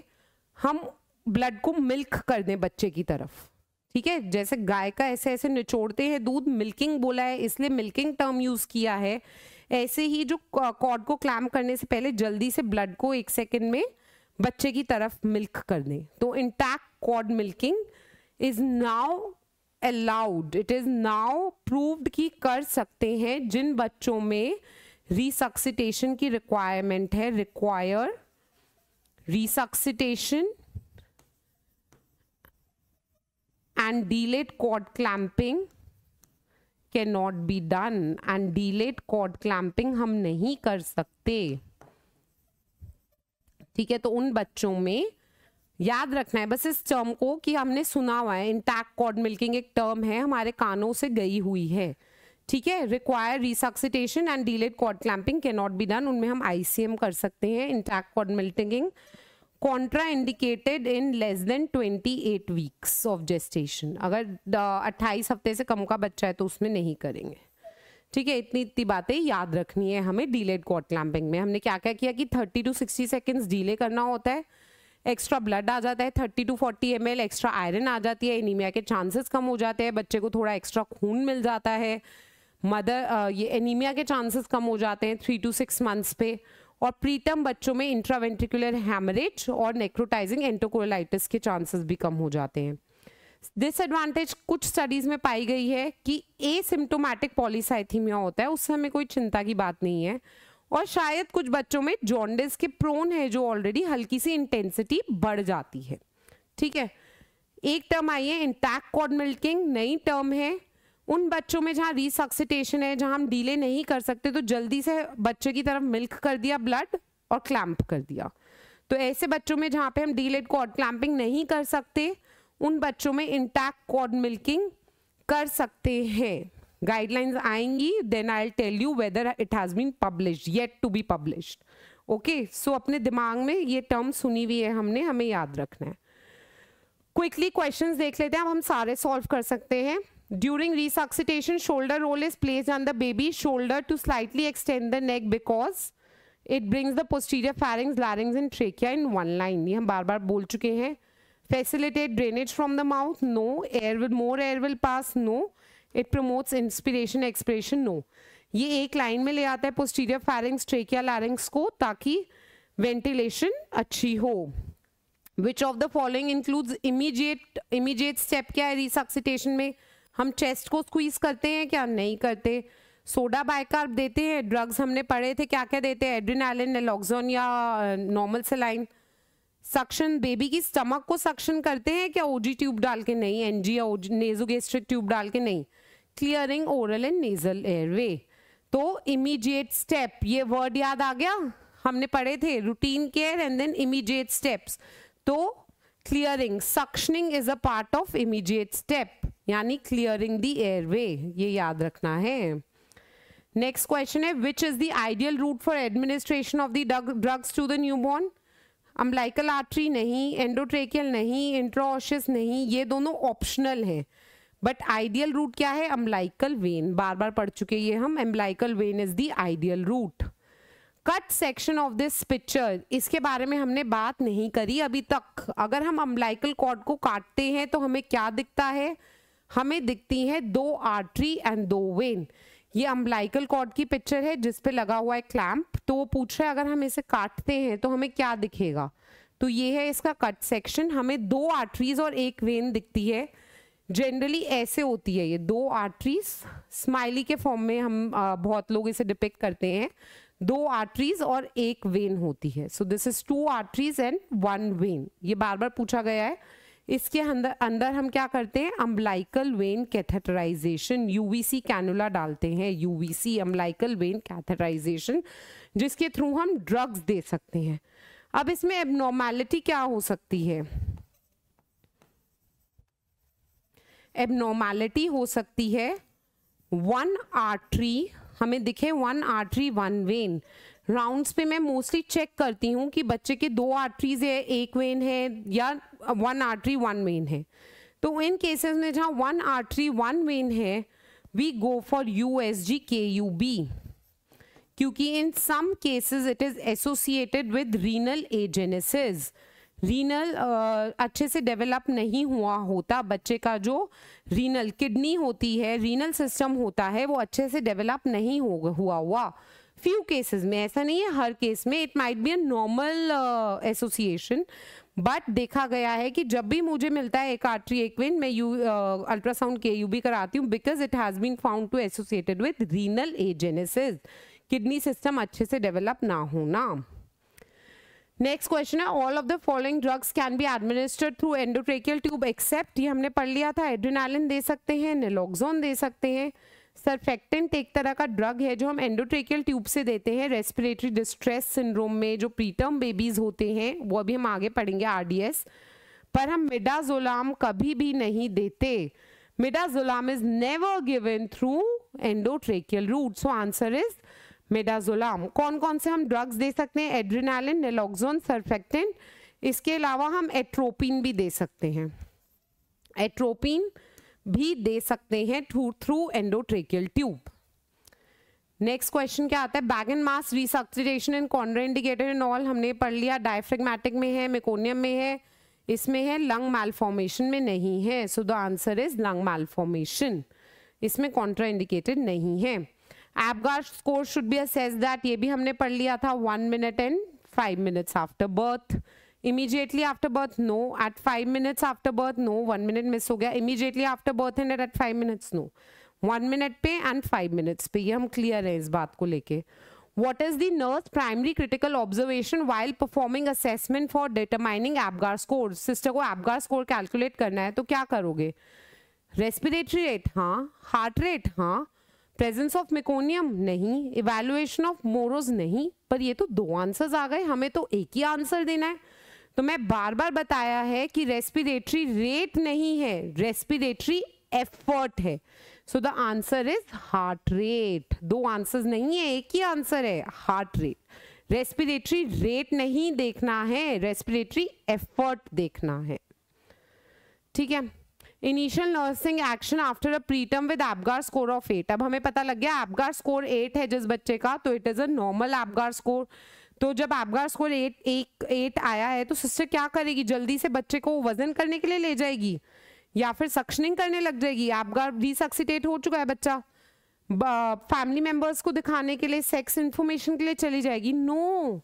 हम ब्लड को मिल्क कर दें बच्चे की तरफ, ठीक है, जैसे गाय का ऐसे ऐसे निचोड़ते हैं दूध, मिल्किंग बोला है इसलिए मिल्किंग टर्म यूज़ किया है। ऐसे ही जो कॉर्ड को क्लैंप करने से पहले जल्दी से ब्लड को एक सेकेंड में बच्चे की तरफ मिल्क कर दें। तो intact cord milking is now allowed, it is now proved कि कर सकते हैं जिन बच्चों में रिसक्सिटेशन की रिक्वायरमेंट है, require resuscitation and delayed cord clamping cannot be done, and delayed cord clamping हम नहीं कर सकते, ठीक है। तो उन बच्चों में याद रखना है बस इस टर्म को कि हमने सुना हुआ है, इंटैक्ट कॉर्ड मिल्किंग एक टर्म है, हमारे कानों से गई हुई है, ठीक है। Require resuscitation and delayed cord clamping can not be done, उनमें हम आईसीएम कर सकते हैं। Intact cord milking contraindicated in less than twenty eight weeks of gestation, अगर अट्ठाईस हफ्ते से कम का बच्चा है तो उसमें नहीं करेंगे, ठीक है। इतनी इतनी बातें याद रखनी है हमें। डिलेड कॉर्ड क्लैंपिंग में हमने क्या क्या किया कि thirty to sixty seconds delay करना होता है, एक्स्ट्रा ब्लड आ जाता है, thirty to forty ML extra iron आ जाती है, एनीमिया के चांसेस कम हो जाते हैं, बच्चे को थोड़ा एक्स्ट्रा खून मिल जाता है, मदर ये एनीमिया के चांसेस कम हो जाते हैं थ्री टू सिक्स मंथ्स पे, और प्रीटर्म बच्चों में इंट्रावेंट्रिकुलर हैमरेज और नेक्रोटाइजिंग एंटरोकोलाइटिस के चांसेस भी कम हो जाते हैं। डिसएडवांटेज कुछ स्टडीज में पाई गई है कि एसिम्प्टोमेटिक पॉलीसाइथीमिया होता है, उससे हमें कोई चिंता की बात नहीं है, और शायद कुछ बच्चों में जॉन्डिस के प्रोन है जो ऑलरेडी हल्की सी इंटेंसिटी बढ़ जाती है, ठीक है। एक टर्म आई है इंटैक्ट कॉर्ड मिल्किंग, नई टर्म है, उन बच्चों में जहाँ रिसक्सिटेशन है, जहाँ हम डीले नहीं कर सकते, तो जल्दी से बच्चे की तरफ मिल्क कर दिया ब्लड और क्लैंप कर दिया। तो ऐसे बच्चों में जहाँ पे हम डिलेड कॉर्ड क्लैंपिंग नहीं कर सकते, उन बच्चों में इंटैक्ट कॉर्ड मिल्किंग कर सकते हैं। गाइडलाइंस आएंगी, then I will tell you whether it has been published, yet to be published, okay. So अपने दिमाग में ये टर्म सुनी हुई है हमने, हमें याद रखना है। क्विकली क्वेश्चन देख लेते हैं, अब हम सारे सॉल्व कर सकते हैं। During resuscitation, shoulder roll is placed on the baby's shoulder to slightly extend the neck because it brings the posterior pharynx, larynx and trachea in one line. ये हम बार बार बोल चुके हैं। Facilitate drainage from the mouth? No. Air will more air will pass? No. It promotes inspiration, expiration? No. ये एक line में ले आता है posterior pharynx, trachea, larynx को, ताकि ventilation अच्छी हो। Which of the following includes immediate immediate step क्या है resuscitation में? हम चेस्ट को स्क्वीज करते हैं क्या? नहीं करते। सोडा बाइकार्ब देते हैं। ड्रग्स हमने पढ़े थे क्या क्या देते हैं, एड्रेनालिन, नैलोक्सोन या नॉर्मल सलाइन। सक्शन, बेबी की स्टमक को सक्शन करते हैं क्या ओजी ट्यूब डाल के? नहीं। एनजी या नेजोगेस्ट्रिक ट्यूब डाल के? नहीं। Clearing oral and nasal airway. तो इमीडिएट स्टेप, ये वर्ड याद आ गया, हमने पढ़े थे routine care and then immediate steps. तो clearing, suctioning is a part of immediate step, यानी क्लियरिंग द एयरवे, ये याद रखना है. नेक्स्ट क्वेश्चन है, which is the ideal route for administration of the drugs to the newborn. Umbilical artery नहीं, endotracheal नहीं, इंट्राओशियस नहीं, ये दोनों ऑप्शनल है, बट आइडियल रूट क्या है, अम्बलाइकल वेन. बार बार पढ़ चुके ये हम, umbilical vein is the ideal route. Cut section of this picture, इसके बारे में हमने बात नहीं करी अभी तक. अगर हम अम्बलाइकल कॉर्ड को काटते हैं तो हमें क्या दिखता है, हमें दिखती है दो आर्टरी एंड दो वेन. ये अम्बलाइकल कॉर्ड की पिक्चर है जिस पे लगा हुआ है क्लैम्प. तो वो पूछ रहा है अगर हम इसे काटते हैं तो हमें क्या दिखेगा, तो ये है इसका कट सेक्शन. हमें दो आर्टरीज और एक वेन दिखती है. जनरली ऐसे होती है ये दो आर्टरीज, स्माइली के फॉर्म में हम आ, बहुत लोग इसे डिपिक्ट करते हैं. दो आर्टरीज और एक वेन होती है. So this is two arteries and one vein, ये बार बार पूछा गया है. इसके अंदर अंदर हम क्या करते हैं, umbilical vein catheterization, UVC cannula डालते हैं, यूवीसी अम्बलाइकल वेन कैथेटराइजेशन, जिसके थ्रू हम ड्रग्स दे सकते हैं. अब इसमें एबनॉर्मैलिटी क्या हो सकती है, एबनॉर्मैलिटी हो सकती है वन आर्टरी, हमें दिखे one artery one vein. Rounds पे मैं मोस्टली चेक करती हूँ कि बच्चे के दो आर्टरीज है, एक वेन है, या वन आर्टरी वन वेन है. तो इन केसेस में जहाँ वन आर्टरी वन वेन है, we go for U S G K U B, क्योंकि in some cases it is associated with renal agenesis. Renal uh, अच्छे से डेवलप नहीं हुआ होता बच्चे का, जो रीनल किडनी होती है, रीनल सिस्टम होता है, वो अच्छे से डेवलप नहीं हो हुआ हुआ फ्यू केसेस में. ऐसा नहीं है हर केस में, it might be a normal association, but देखा गया है कि जब भी मुझे मिलता है एक आर्टरी एक वेन, मैं U ultrasound K U B कराती हूँ, because it has been found to associated with renal agenesis, kidney system अच्छे से डेवलप ना होना. नेक्स्ट क्वेश्चन है, all of the following drugs can be administered through endotracheal tube except, ये हमने पढ़ लिया था. एड्रेनालिन दे सकते हैं, नेलोक्सोन दे सकते हैं. सरफेक्टेंट एक तरह का ड्रग है जो हम एंडोट्रेकियल ट्यूब से देते हैं रेस्पिरेटरी डिस्ट्रेस सिंड्रोम में, जो प्रीटर्म बेबीज होते हैं, वो भी हम आगे पढ़ेंगे आरडीएस. पर हम मिडाजोलाम कभी भी नहीं देते, midazolam is never given through endotracheal route. So answer is midazolam. कौन कौन से हम ड्रग्स दे सकते हैं, एड्रेनालिन, नेलोक्सोन, सरफेक्टेंट. इसके अलावा हम एट्रोपिन भी दे सकते हैं, एट्रोपिन भी दे सकते हैं through through endotracheal tube. Next question क्या आता है, bag and mask resuscitation and contraindicated and all हमने पढ़ लिया. डायफ्रेगमेटिक में है, मेकोनियम में है, इसमें है, लंग मैलफॉर्मेशन में नहीं है. So the answer is lung malformation, इसमें कॉन्ट्राइंडिकेटेड नहीं है. Apgar score should be assessed that, ये भी हमने पढ़ लिया था, one minute and five minutes after birth. Immediately after birth no, at five minutes after birth no, one minute miss हो गया. Immediately after birth and at five minutes no, one minute पे and five minutes पे, ये हम clear हैं इस बात को लेके. What is the nurse primary critical observation while performing assessment for determining Apgar score? Sister को Apgar score कैलकुलेट करना है तो क्या करोगे, रेस्पिरेटरी रेट हाँ, हार्ट रेट हाँ, प्रेजेंस ऑफ मेकोनियम नहीं, इवेलुएशन ऑफ मोरोज नहीं. पर ये तो दो आंसर्स आ गए, हमें तो एक ही आंसर देना है. तो मैं बार बार बताया है कि रेस्पिरेटरी रेट नहीं है, रेस्पिरेटरी एफर्ट है. So the answer is heart rate. दो आंसर्स नहीं है, एक ही आंसर है, हार्ट रेट. रेस्पिरेटरी रेट नहीं देखना है, रेस्पिरेटरी एफर्ट देखना है. ठीक है, initial nursing action after a preterm with Apgar score of eight. अब हमें पता लग गया Apgar स्कोर एट है जिस बच्चे का, तो it is a normal Apgar score. तो जब Apgar स्कोर एट एक एट आया है तो सिस्टर क्या करेगी, जल्दी से बच्चे को वजन करने के लिए ले जाएगी या फिर सक्शनिंग करने लग जाएगी. Apgar रिसक्सिटेट हो चुका है बच्चा, फैमिली मेम्बर्स को दिखाने के लिए, सेक्स इन्फॉर्मेशन के लिए चली जाएगी. No,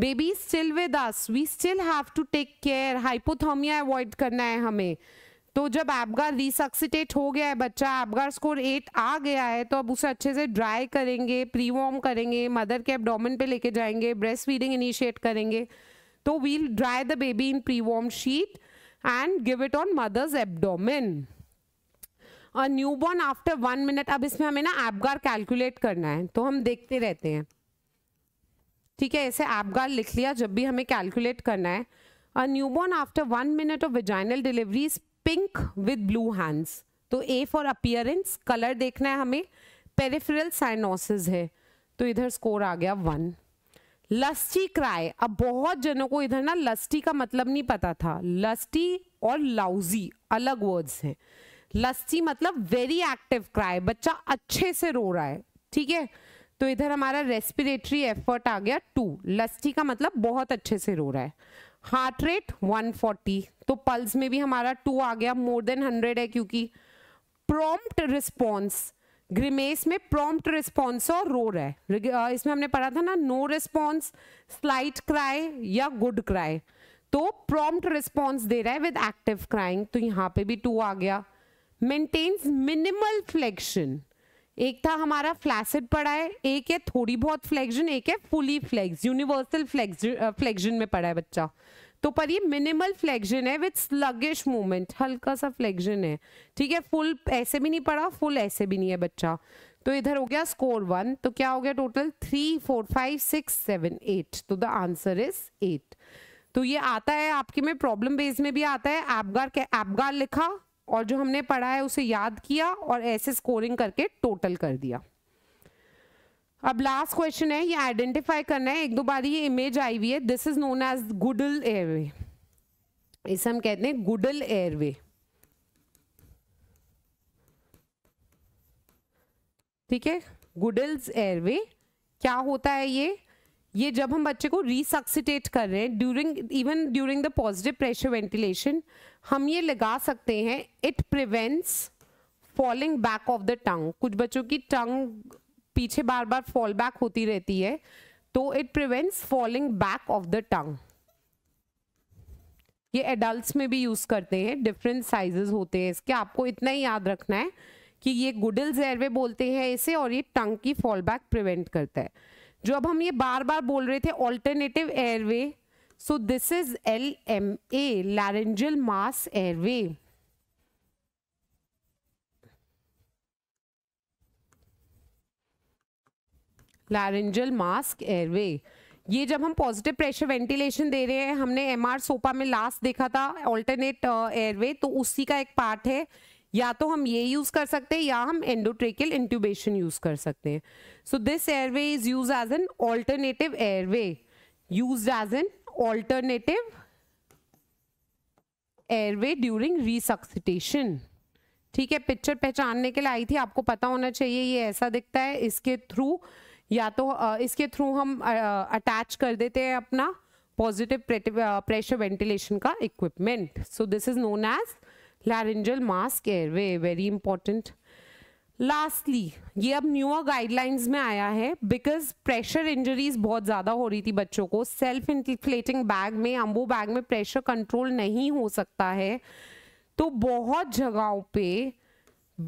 baby is still with us, we still have to take care. Hypothermia avoid करना है हमें. तो जब Apgar रिसक्सिटेट हो गया है बच्चा, Apgar स्कोर एट आ गया है, तो अब उसे अच्छे से ड्राई करेंगे, प्री वॉर्म करेंगे, मदर के एब्डोमेन पे लेके जाएंगे, ब्रेस्ट फीडिंग इनिशिएट करेंगे. तो we'll dry the baby in pre warm sheet and give it on mother's abdomen. और न्यूबॉर्न आफ्टर वन मिनट। अब इसमें हमें ना एपगार कैलकुलेट करना है तो हम देखते रहते हैं, ठीक है। ऐसे एपगार लिख लिया जब भी हमें कैलकुलेट करना है। और newborn after one minute of vaginal deliveries pink with blue hands, तो ए फॉर अपीयरेंस, कलर देखना है हमें। पेरिफेरल साइनोसिस है तो इधर स्कोर आ गया वन। लस्टी क्राई, अब बहुत जनों को इधर ना लस्टी का मतलब नहीं पता था। लस्टी और लाउजी अलग वर्ड्स हैं। लस्टी मतलब वेरी एक्टिव क्राई, बच्चा अच्छे से रो रहा है, ठीक है। तो इधर हमारा रेस्पिरेटरी एफर्ट आ गया टू। लस्टी का मतलब बहुत अच्छे से रो रहा है। हार्ट रेट वन फोर्टी, तो पल्स में भी हमारा टू आ गया, मोर देन हंड्रेड है क्योंकि। प्रॉम्प्ट रिस्पॉन्स, ग्रिमेस में प्रॉम्प्ट रिस्पॉन्स और रो रहा है, इसमें हमने पढ़ा था ना नो रिस्पॉन्स, स्लाइट क्राई या गुड क्राई। तो प्रॉम्प्ट रिस्पॉन्स दे रहा है विद एक्टिव क्राइंग, तो यहाँ पे भी टू आ गया। मेंटेन्स मिनिमल फ्लेक्शन, एक था हमारा फ्लैसिड पड़ा है, एक है थोड़ी बहुत फ्लेक्शन, एक है फुली फ्लेक्स, यूनिवर्सल फ्लेक्शन में पड़ा है बच्चा। तो पर ये मिनिमल फ्लेक्शन है विद स्लगिश मूवमेंट, हल्का सा फ्लेक्शन है, ठीक है। फुल ऐसे भी नहीं पड़ा, फुल ऐसे भी नहीं है बच्चा, तो इधर हो गया स्कोर वन। तो क्या हो गया total three four five six seven eight, तो द आंसर इज एट। तो ये आता है आपके में प्रॉब्लम बेस में भी आता है। एपगार के एपगार लिखा और जो हमने पढ़ा है उसे याद किया और ऐसे स्कोरिंग करके टोटल कर दिया। अब लास्ट क्वेश्चन है, ये आइडेंटिफाई करना है। एक दो बार ये इमेज आई हुई है, this is known as Guedel airway, इसे हम कहते हैं गुडेल एयरवे, ठीक है। गुडेल्स एयरवे क्या होता है ये ये जब हम बच्चे को रिसक्सिटेट कर रहे हैं during even during the positive pressure ventilation, हम ये लगा सकते हैं। It prevents falling back of the tongue, कुछ बच्चों की टंग पीछे बार बार फॉल बैक होती रहती है, तो it prevents falling back of the tongue. ये एडल्ट्स में भी यूज करते हैं, डिफरेंट साइजेस होते हैं इसके। आपको इतना ही याद रखना है कि ये गुडेल्स एयरवे बोलते हैं इसे, और ये टंग की फॉल बैक प्रिवेंट करता है। जो अब हम ये बार बार बोल रहे थे alternative airway, so this is L M A, laryngeal mask airway. Laryngeal mask airway ये जब हम पॉजिटिव प्रेशर वेंटिलेशन दे रहे हैं, हमने एम आर सोपा में लास्ट देखा था ऑल्टरनेट एयरवे, तो उसी का एक पार्ट है। या तो हम ये यूज कर सकते हैं या हम एंडोट्रेकियल इंट्यूबेशन यूज कर सकते हैं। So this airway is use as an alternative airway, use as an alternative airway during resuscitation, ठीक है। पिक्चर पहचानने के लिए आई थी, आपको पता होना चाहिए ये ऐसा दिखता है। इसके थ्रू या तो इसके थ्रू हम अटैच कर देते हैं अपना पॉजिटिव प्रेशर वेंटिलेशन का equipment. So this is known as laryngeal mask airway, very important. Lastly ये अब न्यूअर गाइडलाइंस में आया है, बिकॉज प्रेशर इंजरीज बहुत ज़्यादा हो रही थी बच्चों को। सेल्फ इन्फ्लेटिंग बैग में, अम्बू बैग में प्रेशर कंट्रोल नहीं हो सकता है, तो बहुत जगहों पे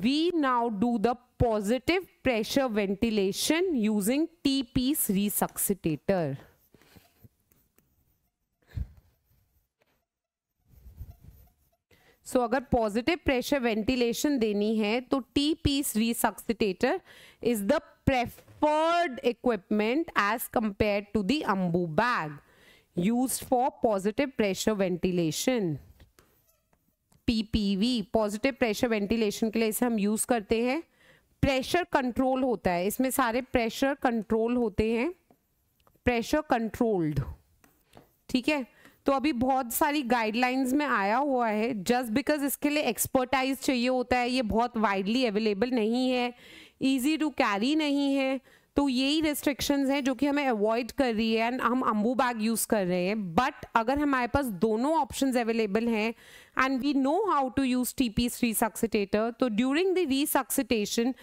we now do the positive pressure ventilation using T piece resuscitator. So so, अगर पॉजिटिव प्रेशर वेंटिलेशन देनी है तो T piece resuscitator is the preferred equipment as compare to the Ambu bag used for positive pressure ventilation. PPV positive pressure ventilation के लिए इसे हम use करते हैं। प्रेशर कंट्रोल होता है इसमें, सारे प्रेशर कंट्रोल होते हैं, प्रेशर कंट्रोल्ड, ठीक है। तो अभी बहुत सारी गाइडलाइंस में आया हुआ है, जस्ट बिकॉज इसके लिए एक्सपर्टाइज चाहिए होता है, ये बहुत वाइडली अवेलेबल नहीं है, इजी टू कैरी नहीं है, तो यही रिस्ट्रिक्शंस हैं जो कि हमें अवॉइड कर रही है एंड हम अम्बू बैग यूज़ कर रहे हैं। बट अगर हमारे पास दोनों ऑप्शंस अवेलेबल हैं and we know how to use T piece resuscitator, तो during the resuscitation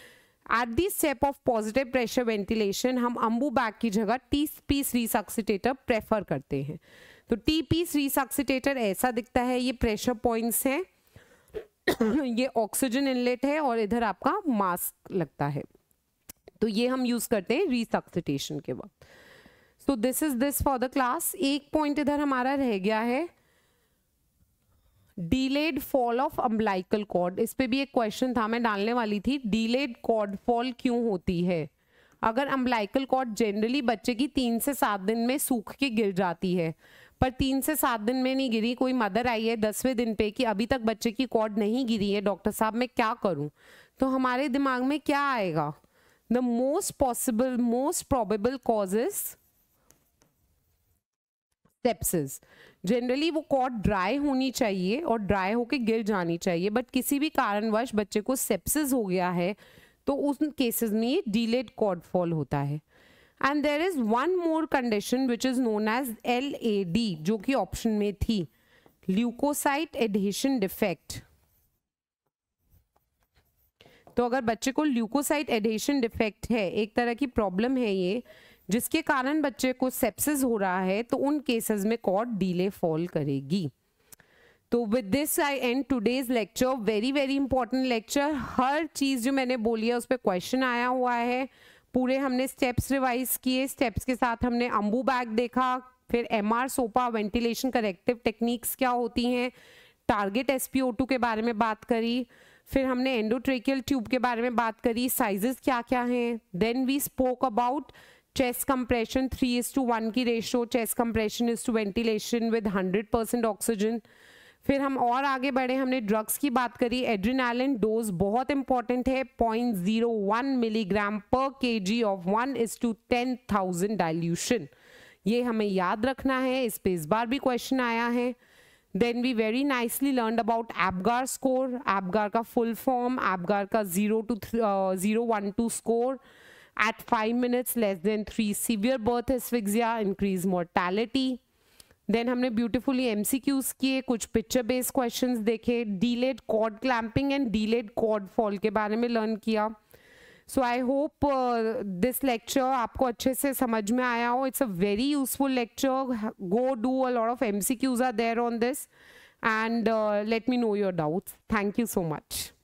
at the step of positive pressure ventilation हम अम्बू बैग की जगह टी पीस रिसक्सिटेटर प्रेफर करते हैं। तो टी पीस रिसक्सिटेटर ऐसा दिखता है, ये प्रेशर पॉइंट्स हैं, ये ऑक्सीजन इनलेट है और इधर आपका मास्क लगता है, तो ये हम यूज करते हैं रिसक्सिटेशन के वक्त। So this is this for the class. एक पॉइंट इधर हमारा रह गया है, delayed fall of umbilical cord, इस पे भी एक क्वेश्चन था, मैं डालने वाली थी, डिलेड कॉर्ड फॉल क्यों होती है? अगर अम्बलाइकल कॉर्ड जनरली बच्चे की तीन से सात दिन में सूख के गिर जाती है, पर तीन से सात दिन में नहीं गिरी, कोई मदर आई है दसवें दिन पे कि अभी तक बच्चे की कॉर्ड नहीं गिरी है डॉक्टर साहब मैं क्या करूं, तो हमारे दिमाग में क्या आएगा? The most possible most probable causes sepsis. Generally वो कॉर्ड ड्राई होनी चाहिए और ड्राई होके गिर जानी चाहिए, बट किसी भी कारणवश बच्चे को सेप्सिस हो गया है तो उन केसेस में ये डिलेड कॉर्ड फॉल होता है। And there is one more condition which is known as L A D, जो कि ऑप्शन में थी, ल्यूकोसाइट एडहेशन डिफेक्ट। तो अगर बच्चे को ल्यूकोसाइट एडहेशन डिफेक्ट है, एक तरह की प्रॉब्लम है ये, जिसके कारण बच्चे को सेप्सिस हो रहा है, तो उन केसेस में कॉर्ड डिले फॉल करेगी। तो with this I and today's lecture, very very important lecture. हर चीज़ जो मैंने बोली है उस पर क्वेश्चन आया हुआ है, पूरे हमने स्टेप्स रिवाइज किए, स्टेप्स के साथ हमने अम्बू बैग देखा, फिर M R SOPA ventilation corrective techniques क्या होती हैं, target S P O two के बारे में बात करी, फिर हमने एंडोट्रेकियल ट्यूब के बारे में बात करी, साइजेस क्या क्या हैं, then we spoke about chest compression three is to one की ratio, chest compression is to ventilation with one hundred percent oxygen। फिर हम और आगे बढ़े, हमने ड्रग्स की बात करी, एड्रेनालिन डोज बहुत इंपॉर्टेंट है, point zero one milligram per KG of one is to ten thousand dilution, ये हमें याद रखना है, इस पे इस बार भी क्वेश्चन आया है। Then we very nicely learn about Apgar score, Apgar का फुल फॉर्म, एपगार का zero to zero one two score, at five minutes less than three severe birth asphyxia increase mortality। then हमने beautifully M C Qs किए, कुछ picture based questions देखे, delayed cord clamping and delayed cord fall के बारे में learn किया। so I hope uh, this lecture आपको अच्छे से समझ में आया हो। it's a very useful lecture, go do a lot of M C Qs are there on this and uh, let me know your doubts। thank you so much।